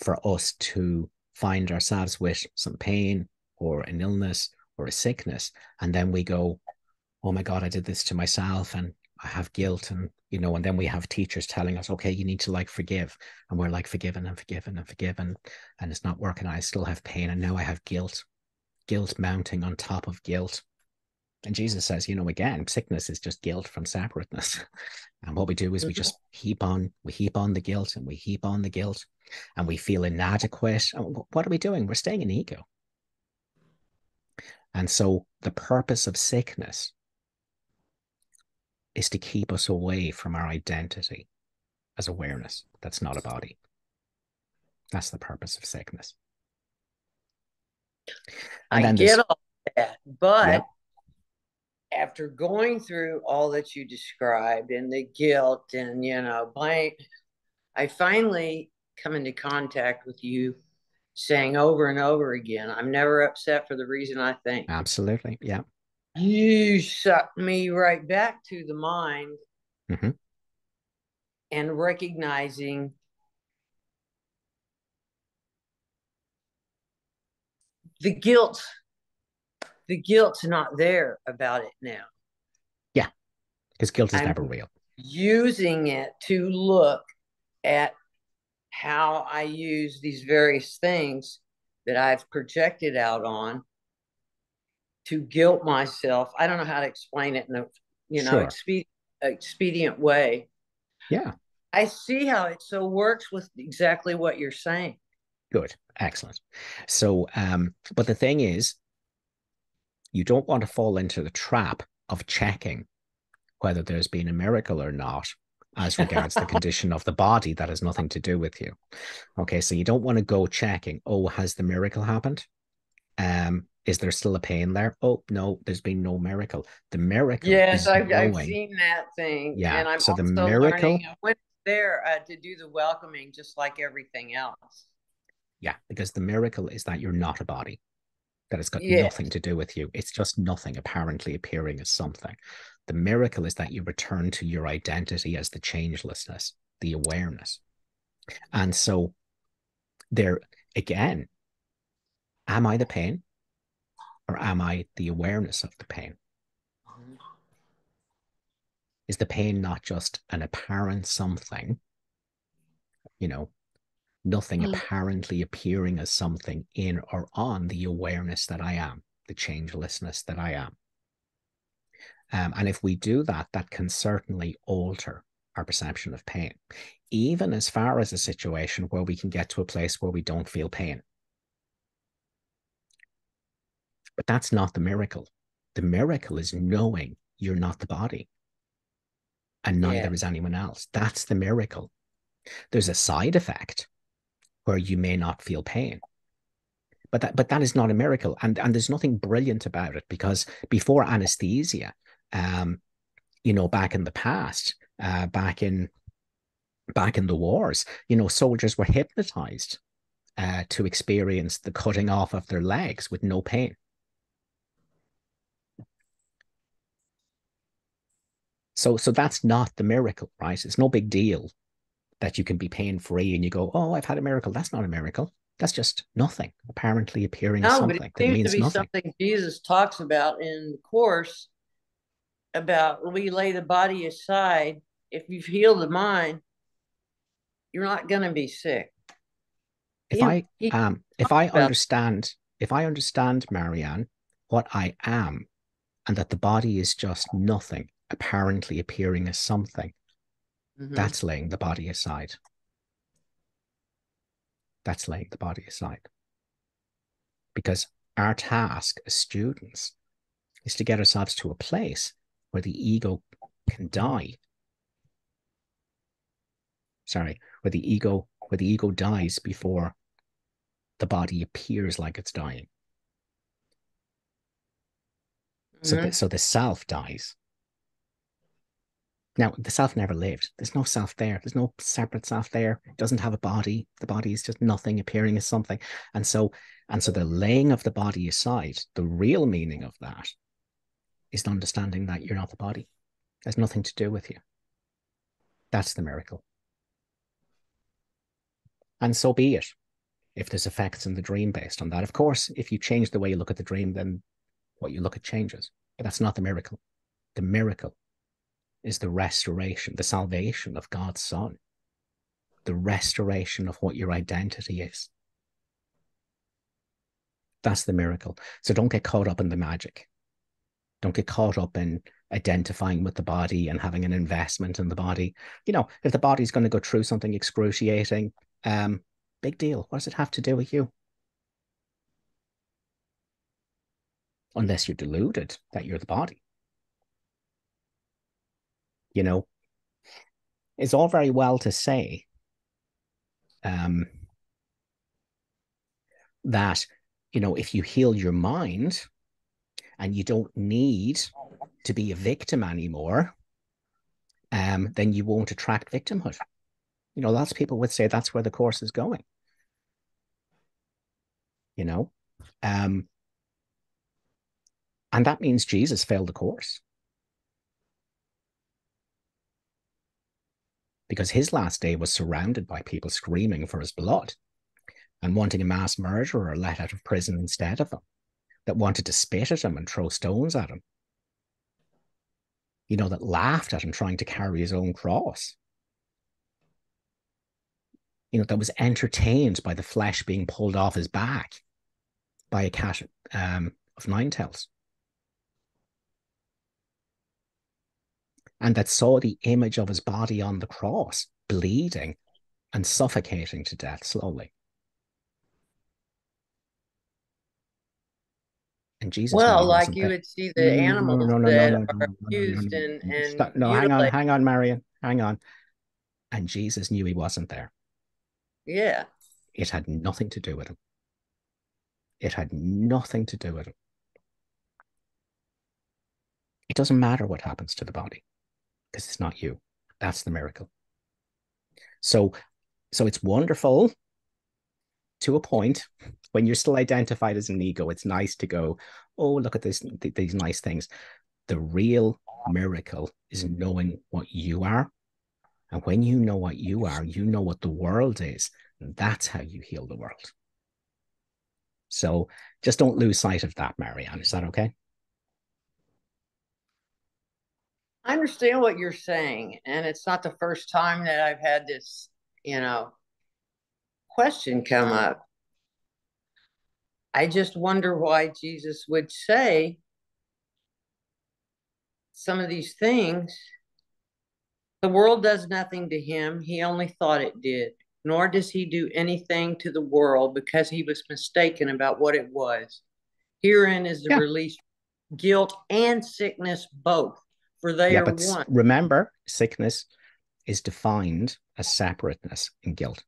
for us to find ourselves with some pain or an illness or a sickness. And then we go, oh my God, I did this to myself and I have guilt. And, you know, and then we have teachers telling us, okay, you need to like forgive. And we're like forgiven and forgiven and forgiven. And it's not working. I still have pain. And now I have guilt, guilt mounting on top of guilt. And Jesus says, you know, again, sickness is just guilt from separateness. And what we do is we just heap on, we heap on the guilt and we heap on the guilt and we feel inadequate. And what are we doing? We're staying in ego. And so the purpose of sickness is to keep us away from our identity as awareness. That's not a body. That's the purpose of sickness. And I get all that, but... Yep. After going through all that you described and the guilt and, you know, blame, I finally come into contact with you saying over and over again, I'm never upset for the reason I think. Absolutely. Yeah. You sucked me right back to the mind mm-hmm. and recognizing the guilt. The guilt's not there about it now. Yeah, because guilt is I'm never real. Using it to look at how I use these various things that I've projected out on to guilt myself. I don't know how to explain it in a you know sure. expedient, expedient way. Yeah, I see how it so works with exactly what you're saying. Good, excellent. So, um, but the thing is, you don't want to fall into the trap of checking whether there's been a miracle or not as regards the condition of the body that has nothing to do with you. Okay, so you don't want to go checking, oh, has the miracle happened? Um, is there still a pain there? Oh, no, there's been no miracle. The miracle Yes, I've, I've seen that thing. Yeah, and I'm so also the miracle, learning, when there uh, to do the welcoming, just like everything else. Yeah, because the miracle is that you're not a body, that it's got yes. nothing to do with you. It's just nothing apparently appearing as something. The miracle is that you return to your identity as the changelessness, the awareness. And so there again, am I the pain or am I the awareness of the pain? Mm-hmm. Is the pain not just an apparent something, you know, nothing mm-hmm. apparently appearing as something in or on the awareness that I am, the changelessness that I am? Um, and if we do that, that can certainly alter our perception of pain, even as far as a situation where we can get to a place where we don't feel pain. But that's not the miracle. The miracle is knowing you're not the body and neither yeah. is anyone else. That's the miracle. There's a side effect where you may not feel pain, but that, but that is not a miracle. And, and there's nothing brilliant about it, because before anesthesia, um, you know, back in the past, uh, back in, back in the wars, you know, soldiers were hypnotized uh, to experience the cutting off of their legs with no pain. So, so that's not the miracle, right? It's no big deal that you can be pain-free and you go, oh, I've had a miracle. That's not a miracle. That's just nothing apparently appearing no, as something. But it seems that means to be nothing. Something Jesus talks about in the Course, about we lay the body aside. If you've healed the mind, you're not going to be sick. If he, I he um, if I understand, if I understand, Marianne, what I am, and that the body is just nothing apparently appearing as something, mm-hmm. that's laying the body aside. That's laying the body aside. Because our task as students is to get ourselves to a place where the ego can die. Sorry, where the ego, where the ego dies before the body appears like it's dying. Mm-hmm. So, the, so the self dies. Now, the self never lived. There's no self there. There's no separate self there. It doesn't have a body. The body is just nothing appearing as something. And so, and so the laying of the body aside, the real meaning of that is understanding that you're not the body. It has nothing to do with you. That's the miracle. And so be it, if there's effects in the dream based on that. Of course, if you change the way you look at the dream, then what you look at changes. But that's not the miracle. The miracle is the restoration, the salvation of God's Son, the restoration of what your identity is. That's the miracle. So don't get caught up in the magic. Don't get caught up in identifying with the body and having an investment in the body. You know, if the body's going to go through something excruciating, um, big deal. What does it have to do with you? Unless you're deluded that you're the body. You know, it's all very well to say um, that, you know, if you heal your mind and you don't need to be a victim anymore, um, then you won't attract victimhood. You know, lots of people would say that's where the Course is going. You know, um, and that means Jesus failed the Course. Because his last day was surrounded by people screaming for his blood and wanting a mass murderer let out of prison instead of him, that wanted to spit at him and throw stones at him, you know, that laughed at him trying to carry his own cross, you know, that was entertained by the flesh being pulled off his back by a cat um, of nine tails. And that saw the image of his body on the cross, bleeding and suffocating to death slowly. And Jesus. Well, like you would see the animals that are abused and and no, hang on, hang on, Marian, hang on. And Jesus knew he wasn't there. Yeah. It had nothing to do with him. It had nothing to do with him. It doesn't matter what happens to the body. Because it's not you. That's the miracle. So, so it's wonderful to a point when you're still identified as an ego. It's nice to go, oh, look at this, th- these nice things. The real miracle is knowing what you are. And when you know what you are, you know what the world is. And that's how you heal the world. So just don't lose sight of that, Marianne. Is that okay? I understand what you're saying. And it's not the first time that I've had this, you know, question come up. I just wonder why Jesus would say some of these things. The world does nothing to him. He only thought it did. Nor does he do anything to the world, because he was mistaken about what it was. Herein is the yeah. release, guilt and sickness both, for they yeah, are but one. Remember, sickness is defined as separateness and guilt.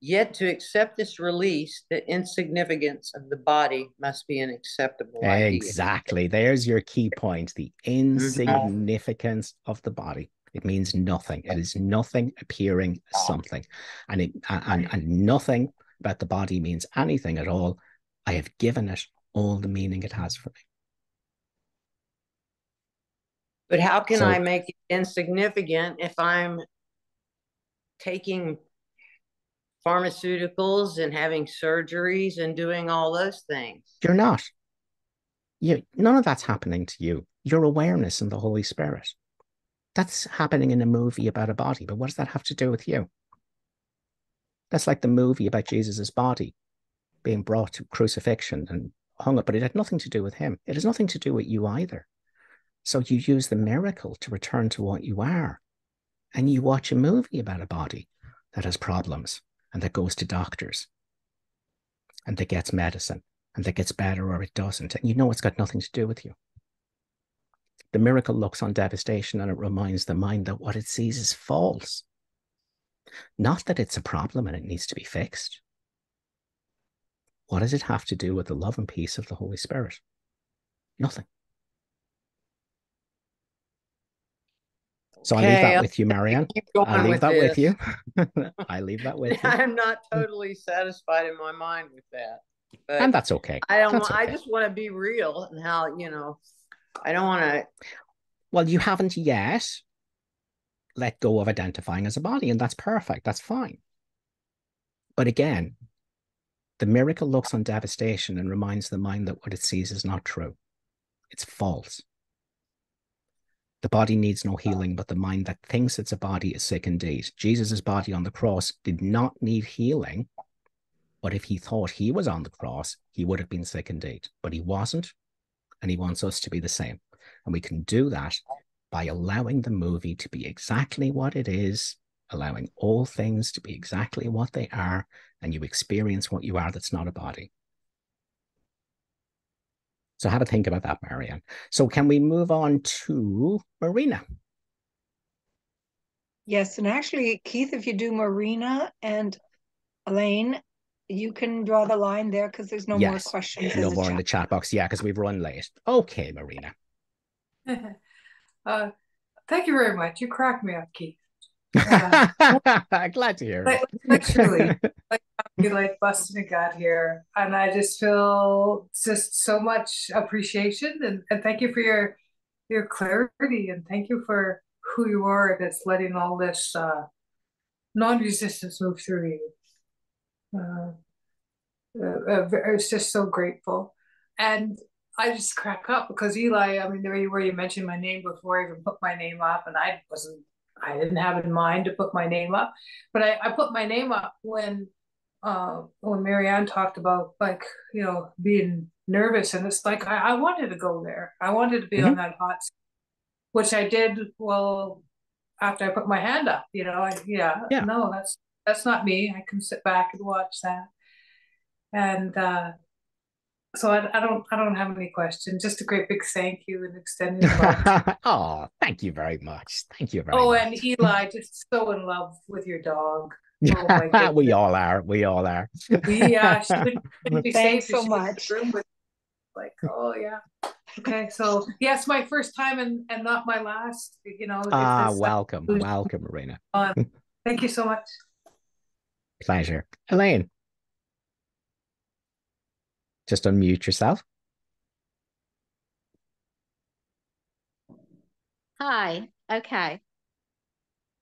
Yet to accept this release, the insignificance of the body must be an acceptable idea. Exactly. There's your key point, the insignificance mm-hmm. of the body. It means nothing. It is nothing appearing as something. And, it, and, and nothing about the body means anything at all. I have given it all the meaning it has for me. But how can so, I make it insignificant if I'm taking pharmaceuticals and having surgeries and doing all those things? You're not. You, none of that's happening to you. Your awareness and the Holy Spirit. That's happening in a movie about a body, but what does that have to do with you? That's like the movie about Jesus's body being brought to crucifixion and hung up, but it had nothing to do with him. It has nothing to do with you either. So you use the miracle to return to what you are, and you watch a movie about a body that has problems and that goes to doctors and that gets medicine and that gets better or it doesn't, and you know it's got nothing to do with you. The miracle looks on devastation and it reminds the mind that what it sees is false. Not that it's a problem and it needs to be fixed. What does it have to do with the love and peace of the Holy Spirit? Nothing. So okay, I leave that I'll with you, Marianne. I leave with that this. with you. I leave that with you. I'm not totally satisfied in my mind with that. But and that's okay. I don't. That's okay. I just want to be real and how, you know, I don't want to. Well, you haven't yet let go of identifying as a body, and that's perfect. That's fine. But again, the miracle looks on devastation and reminds the mind that what it sees is not true. It's false. The body needs no healing, but the mind that thinks it's a body is sick indeed. Jesus's body on the cross did not need healing, but if he thought he was on the cross, he would have been sick indeed. But he wasn't. And he wants us to be the same. And we can do that by allowing the movie to be exactly what it is, allowing all things to be exactly what they are, and you experience what you are that's not a body. So have a think about that, Marianne. So can we move on to Marina? Yes, and actually, Keith, if you do Marina and Elaine, you can draw the line there because there's no yes. more questions. No in more chat. in the chat box. Yeah, because we've run late. Okay, Marina. uh, thank you very much. You cracked me up, Keith. Uh, Glad to hear it. Literally, like, you like busting a gut here. And I just feel just so much appreciation. And, and thank you for your, your clarity. And thank you for who you are that's letting all this uh, non-resistance move through you. Uh, uh, uh, I was just so grateful, and I just crack up because Eli, I mean, the way where you mentioned my name before I even put my name up, and I wasn't, I didn't have in mind to put my name up, but I, I put my name up when uh, when Marianne talked about, like, you know, being nervous, and it's like I, I wanted to go there, I wanted to be mm-hmm. on that hot seat, which I did well after I put my hand up, you know, I, yeah, yeah, no, that's. That's not me. I can sit back and watch that. And uh, so I, I don't I don't have any questions. Just a great big thank you and extending love. Oh, thank you very much. Thank you very oh, much. Oh, and Eli, just so in love with your dog. Oh, my goodness. We all are. We all are. Yeah. Thanks so much. like, oh yeah. Okay, so yes, yeah, my first time and, and not my last, you know. Ah, welcome, like, welcome, Marina. Uh, thank you so much. Pleasure. Elaine, just unmute yourself. Hi, okay.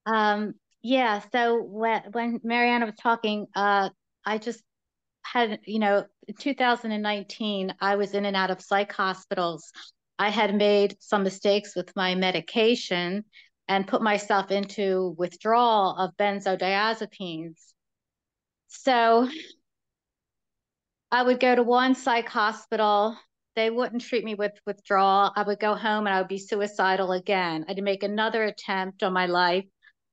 Um, yeah, so when, when Marianne was talking, uh, I just had, you know, in two thousand nineteen, I was in and out of psych hospitals. I had made some mistakes with my medication and put myself into withdrawal of benzodiazepines. So I would go to one psych hospital. They wouldn't treat me with withdrawal. I would go home and I would be suicidal again. I'd make another attempt on my life.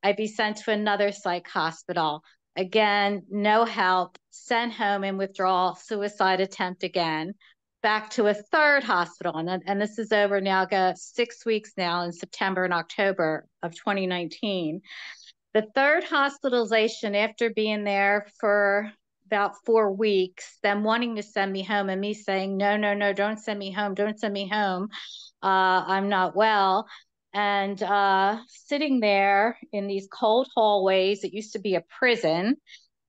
I'd be sent to another psych hospital. Again, no help, sent home in withdrawal, suicide attempt again, back to a third hospital. And, and this is over now, go six weeks now in September and October of twenty nineteen. The third hospitalization, after being there for about four weeks, them wanting to send me home and me saying, no, no, no, don't send me home. Don't send me home. Uh, I'm not well. And uh, sitting there in these cold hallways, it used to be a prison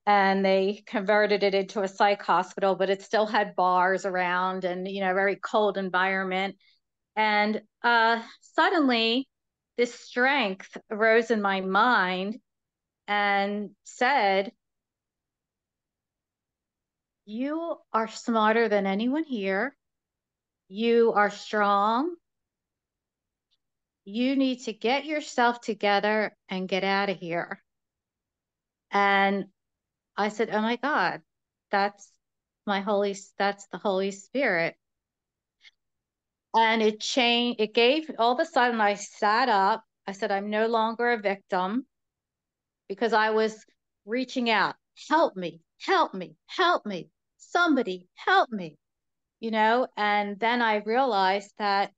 and they converted it into a psych hospital, but it still had bars around and, you know, very cold environment. And uh, suddenly this strength arose in my mind and said, you are smarter than anyone here. You are strong. You need to get yourself together and get out of here. And I said, oh my God, that's my Holy, that's the Holy Spirit. And it changed, it gave, all of a sudden I sat up. I said, I'm no longer a victim, because I was reaching out, help me, help me, help me, somebody help me, you know? And then I realized that,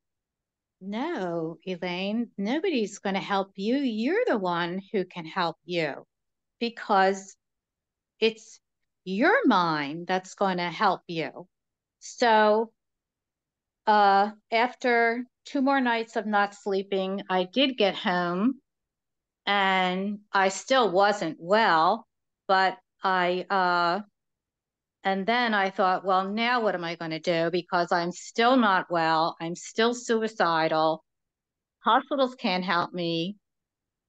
no, Elaine, nobody's going to help you. You're the one who can help you, because it's your mind that's going to help you. So uh, after two more nights of not sleeping, I did get home and I still wasn't well, but I, uh, and then I thought, well, now what am I going to do? Because I'm still not well. I'm still suicidal. Hospitals can't help me.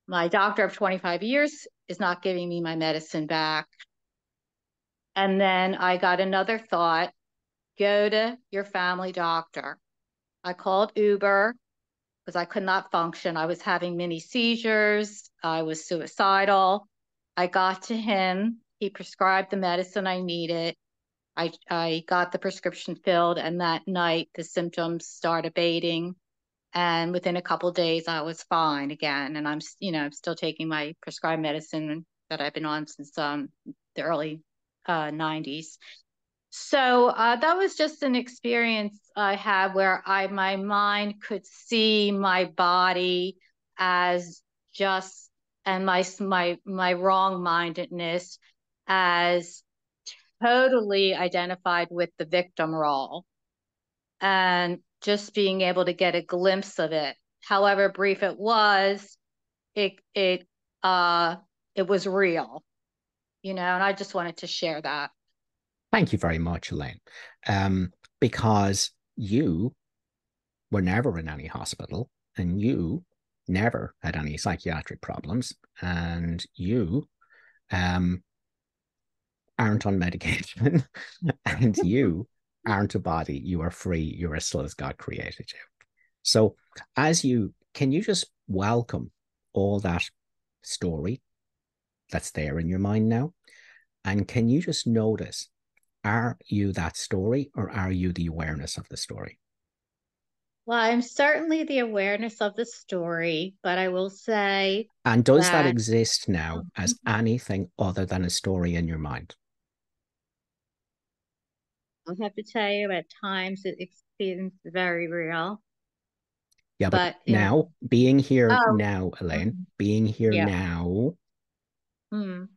My doctor of twenty-five years is not giving me my medicine back. And then I got another thought, go to your family doctor. I called Uber because I could not function. I was having mini seizures. I was suicidal. I got to him. He prescribed the medicine I needed. I, I got the prescription filled, and that night the symptoms started abating, and within a couple of days I was fine again. And I'm, you know, I'm still taking my prescribed medicine that I've been on since um, the early uh, nineties. So uh, that was just an experience I had where I, my mind could see my body as just, and my my my wrong-mindedness as totally identified with the victim role, and just being able to get a glimpse of it, however brief it was, it it uh it was real, you know. And I just wanted to share that. Thank you very much, Elaine, um, because you were never in any hospital, and you never had any psychiatric problems, and you um aren't on medication, and you aren't a body, you are free, you're as slow as God created you. So as you, can you just welcome all that story that's there in your mind now? And can you just notice, are you that story, or are you the awareness of the story? Well, I'm certainly the awareness of the story, but I will say... And does that, that exist now as anything other than a story in your mind? I'll have to tell you, at times it seems very real. Yeah, but, but now, it... being here oh. now, Elaine, being here yeah. now, mm.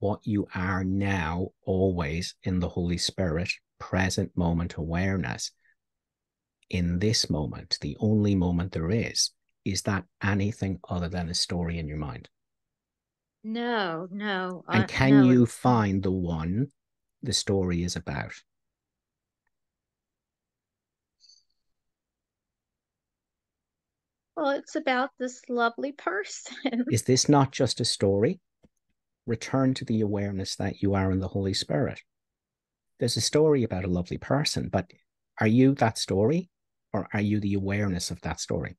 what you are now, always in the Holy Spirit, present moment awareness, in this moment, the only moment there is, is that anything other than a story in your mind? No, no. And can uh, no. you find the one the story is about? Well, it's about this lovely person. Is this not just a story? Return to the awareness that you are in the Holy Spirit. There's a story about a lovely person, but are you that story, or are you the awareness of that story?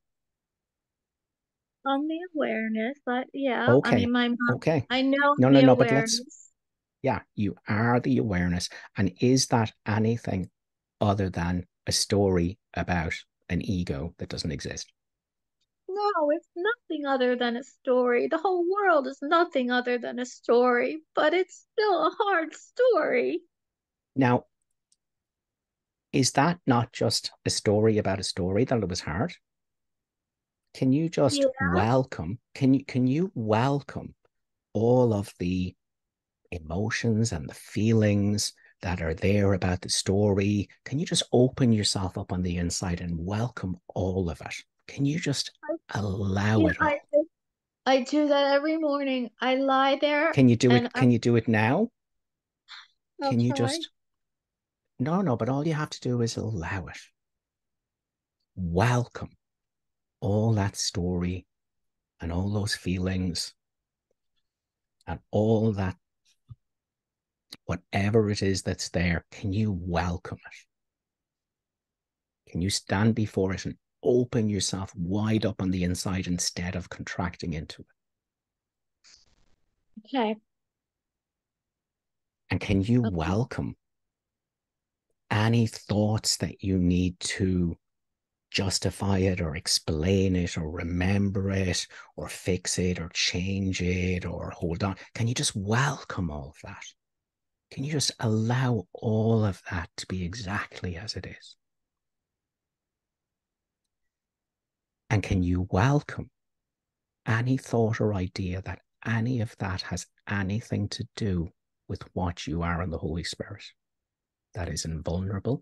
On the awareness, but yeah. Okay. I mean, my mom, okay. I know. No, no, no, but let's. Yeah, you are the awareness. And is that anything other than a story about an ego that doesn't exist? No, it's nothing other than a story. The whole world is nothing other than a story, but it's still a hard story. Now, is that not just a story about a story that it was hard? Can you just yeah. welcome, can you, can you welcome all of the emotions and the feelings that are there about the story? Can you just open yourself up on the inside and welcome all of it? Can you just allow yeah, it all? I, I do that every morning. I lie there. Can you do it? Can I, you do it now? I'll can you try. just? No, no, but all you have to do is allow it. Welcome all that story and all those feelings and all that, whatever it is that's there, can you welcome it? Can you stand before it and open yourself wide up on the inside instead of contracting into it? Okay. And can you okay. welcome any thoughts that you need to justify it or explain it or remember it or fix it or change it or hold on? Can you just welcome all of that? Can you just allow all of that to be exactly as it is? And can you welcome any thought or idea that any of that has anything to do with what you are in the Holy Spirit, that is invulnerable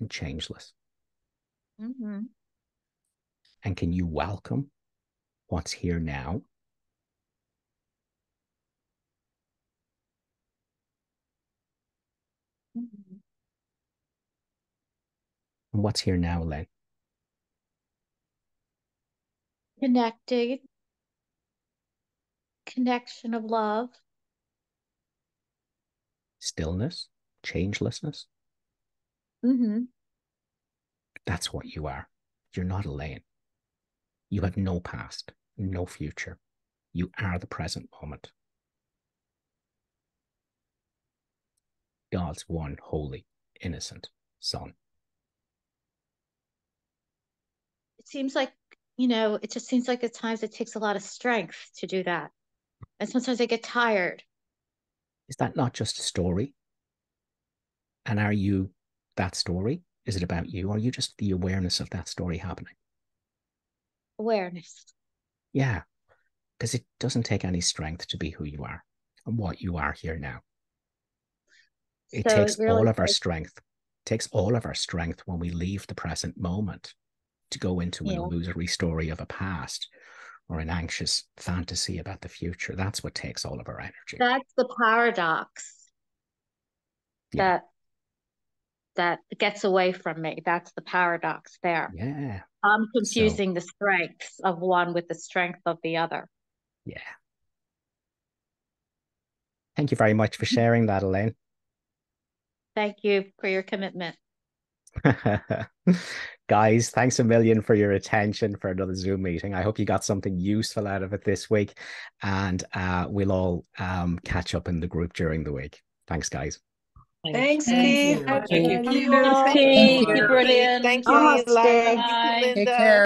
and changeless? Mm-hmm. And can you welcome what's here now? Mm-hmm. And what's here now, Elaine? Connected, connection of love, stillness, changelessness. Mm-hmm. That's what you are. You're not Elaine. You have no past, no future. You are the present moment. God's one holy, innocent Son. It seems like, you know, it just seems like at times it takes a lot of strength to do that. And sometimes I get tired. Is that not just a story? And are you that story? Is it about you? Or are you just the awareness of that story happening? Awareness. Yeah. Because it doesn't take any strength to be who you are and what you are here now. It so takes it really all of our strength. It takes all of our strength when we leave the present moment to go into yeah. an illusory story of a past or an anxious fantasy about the future. That's what takes all of our energy. That's the paradox yeah. that that gets away from me. That's the paradox there. Yeah. I'm confusing so, the strengths of one with the strength of the other. Yeah. Thank you very much for sharing that, Elaine. Thank you for your commitment. Guys, thanks a million for your attention for another Zoom meeting. I hope you got something useful out of it this week, and uh, we'll all um, catch up in the group during the week. Thanks, guys. Thanks, Keith. Thank you. Thank you. Thank you. Thank you. Thank you. Thank you. Thank you. Thank you. Thank you. Thank you. Thank you. Thank you. Thank you. Take care.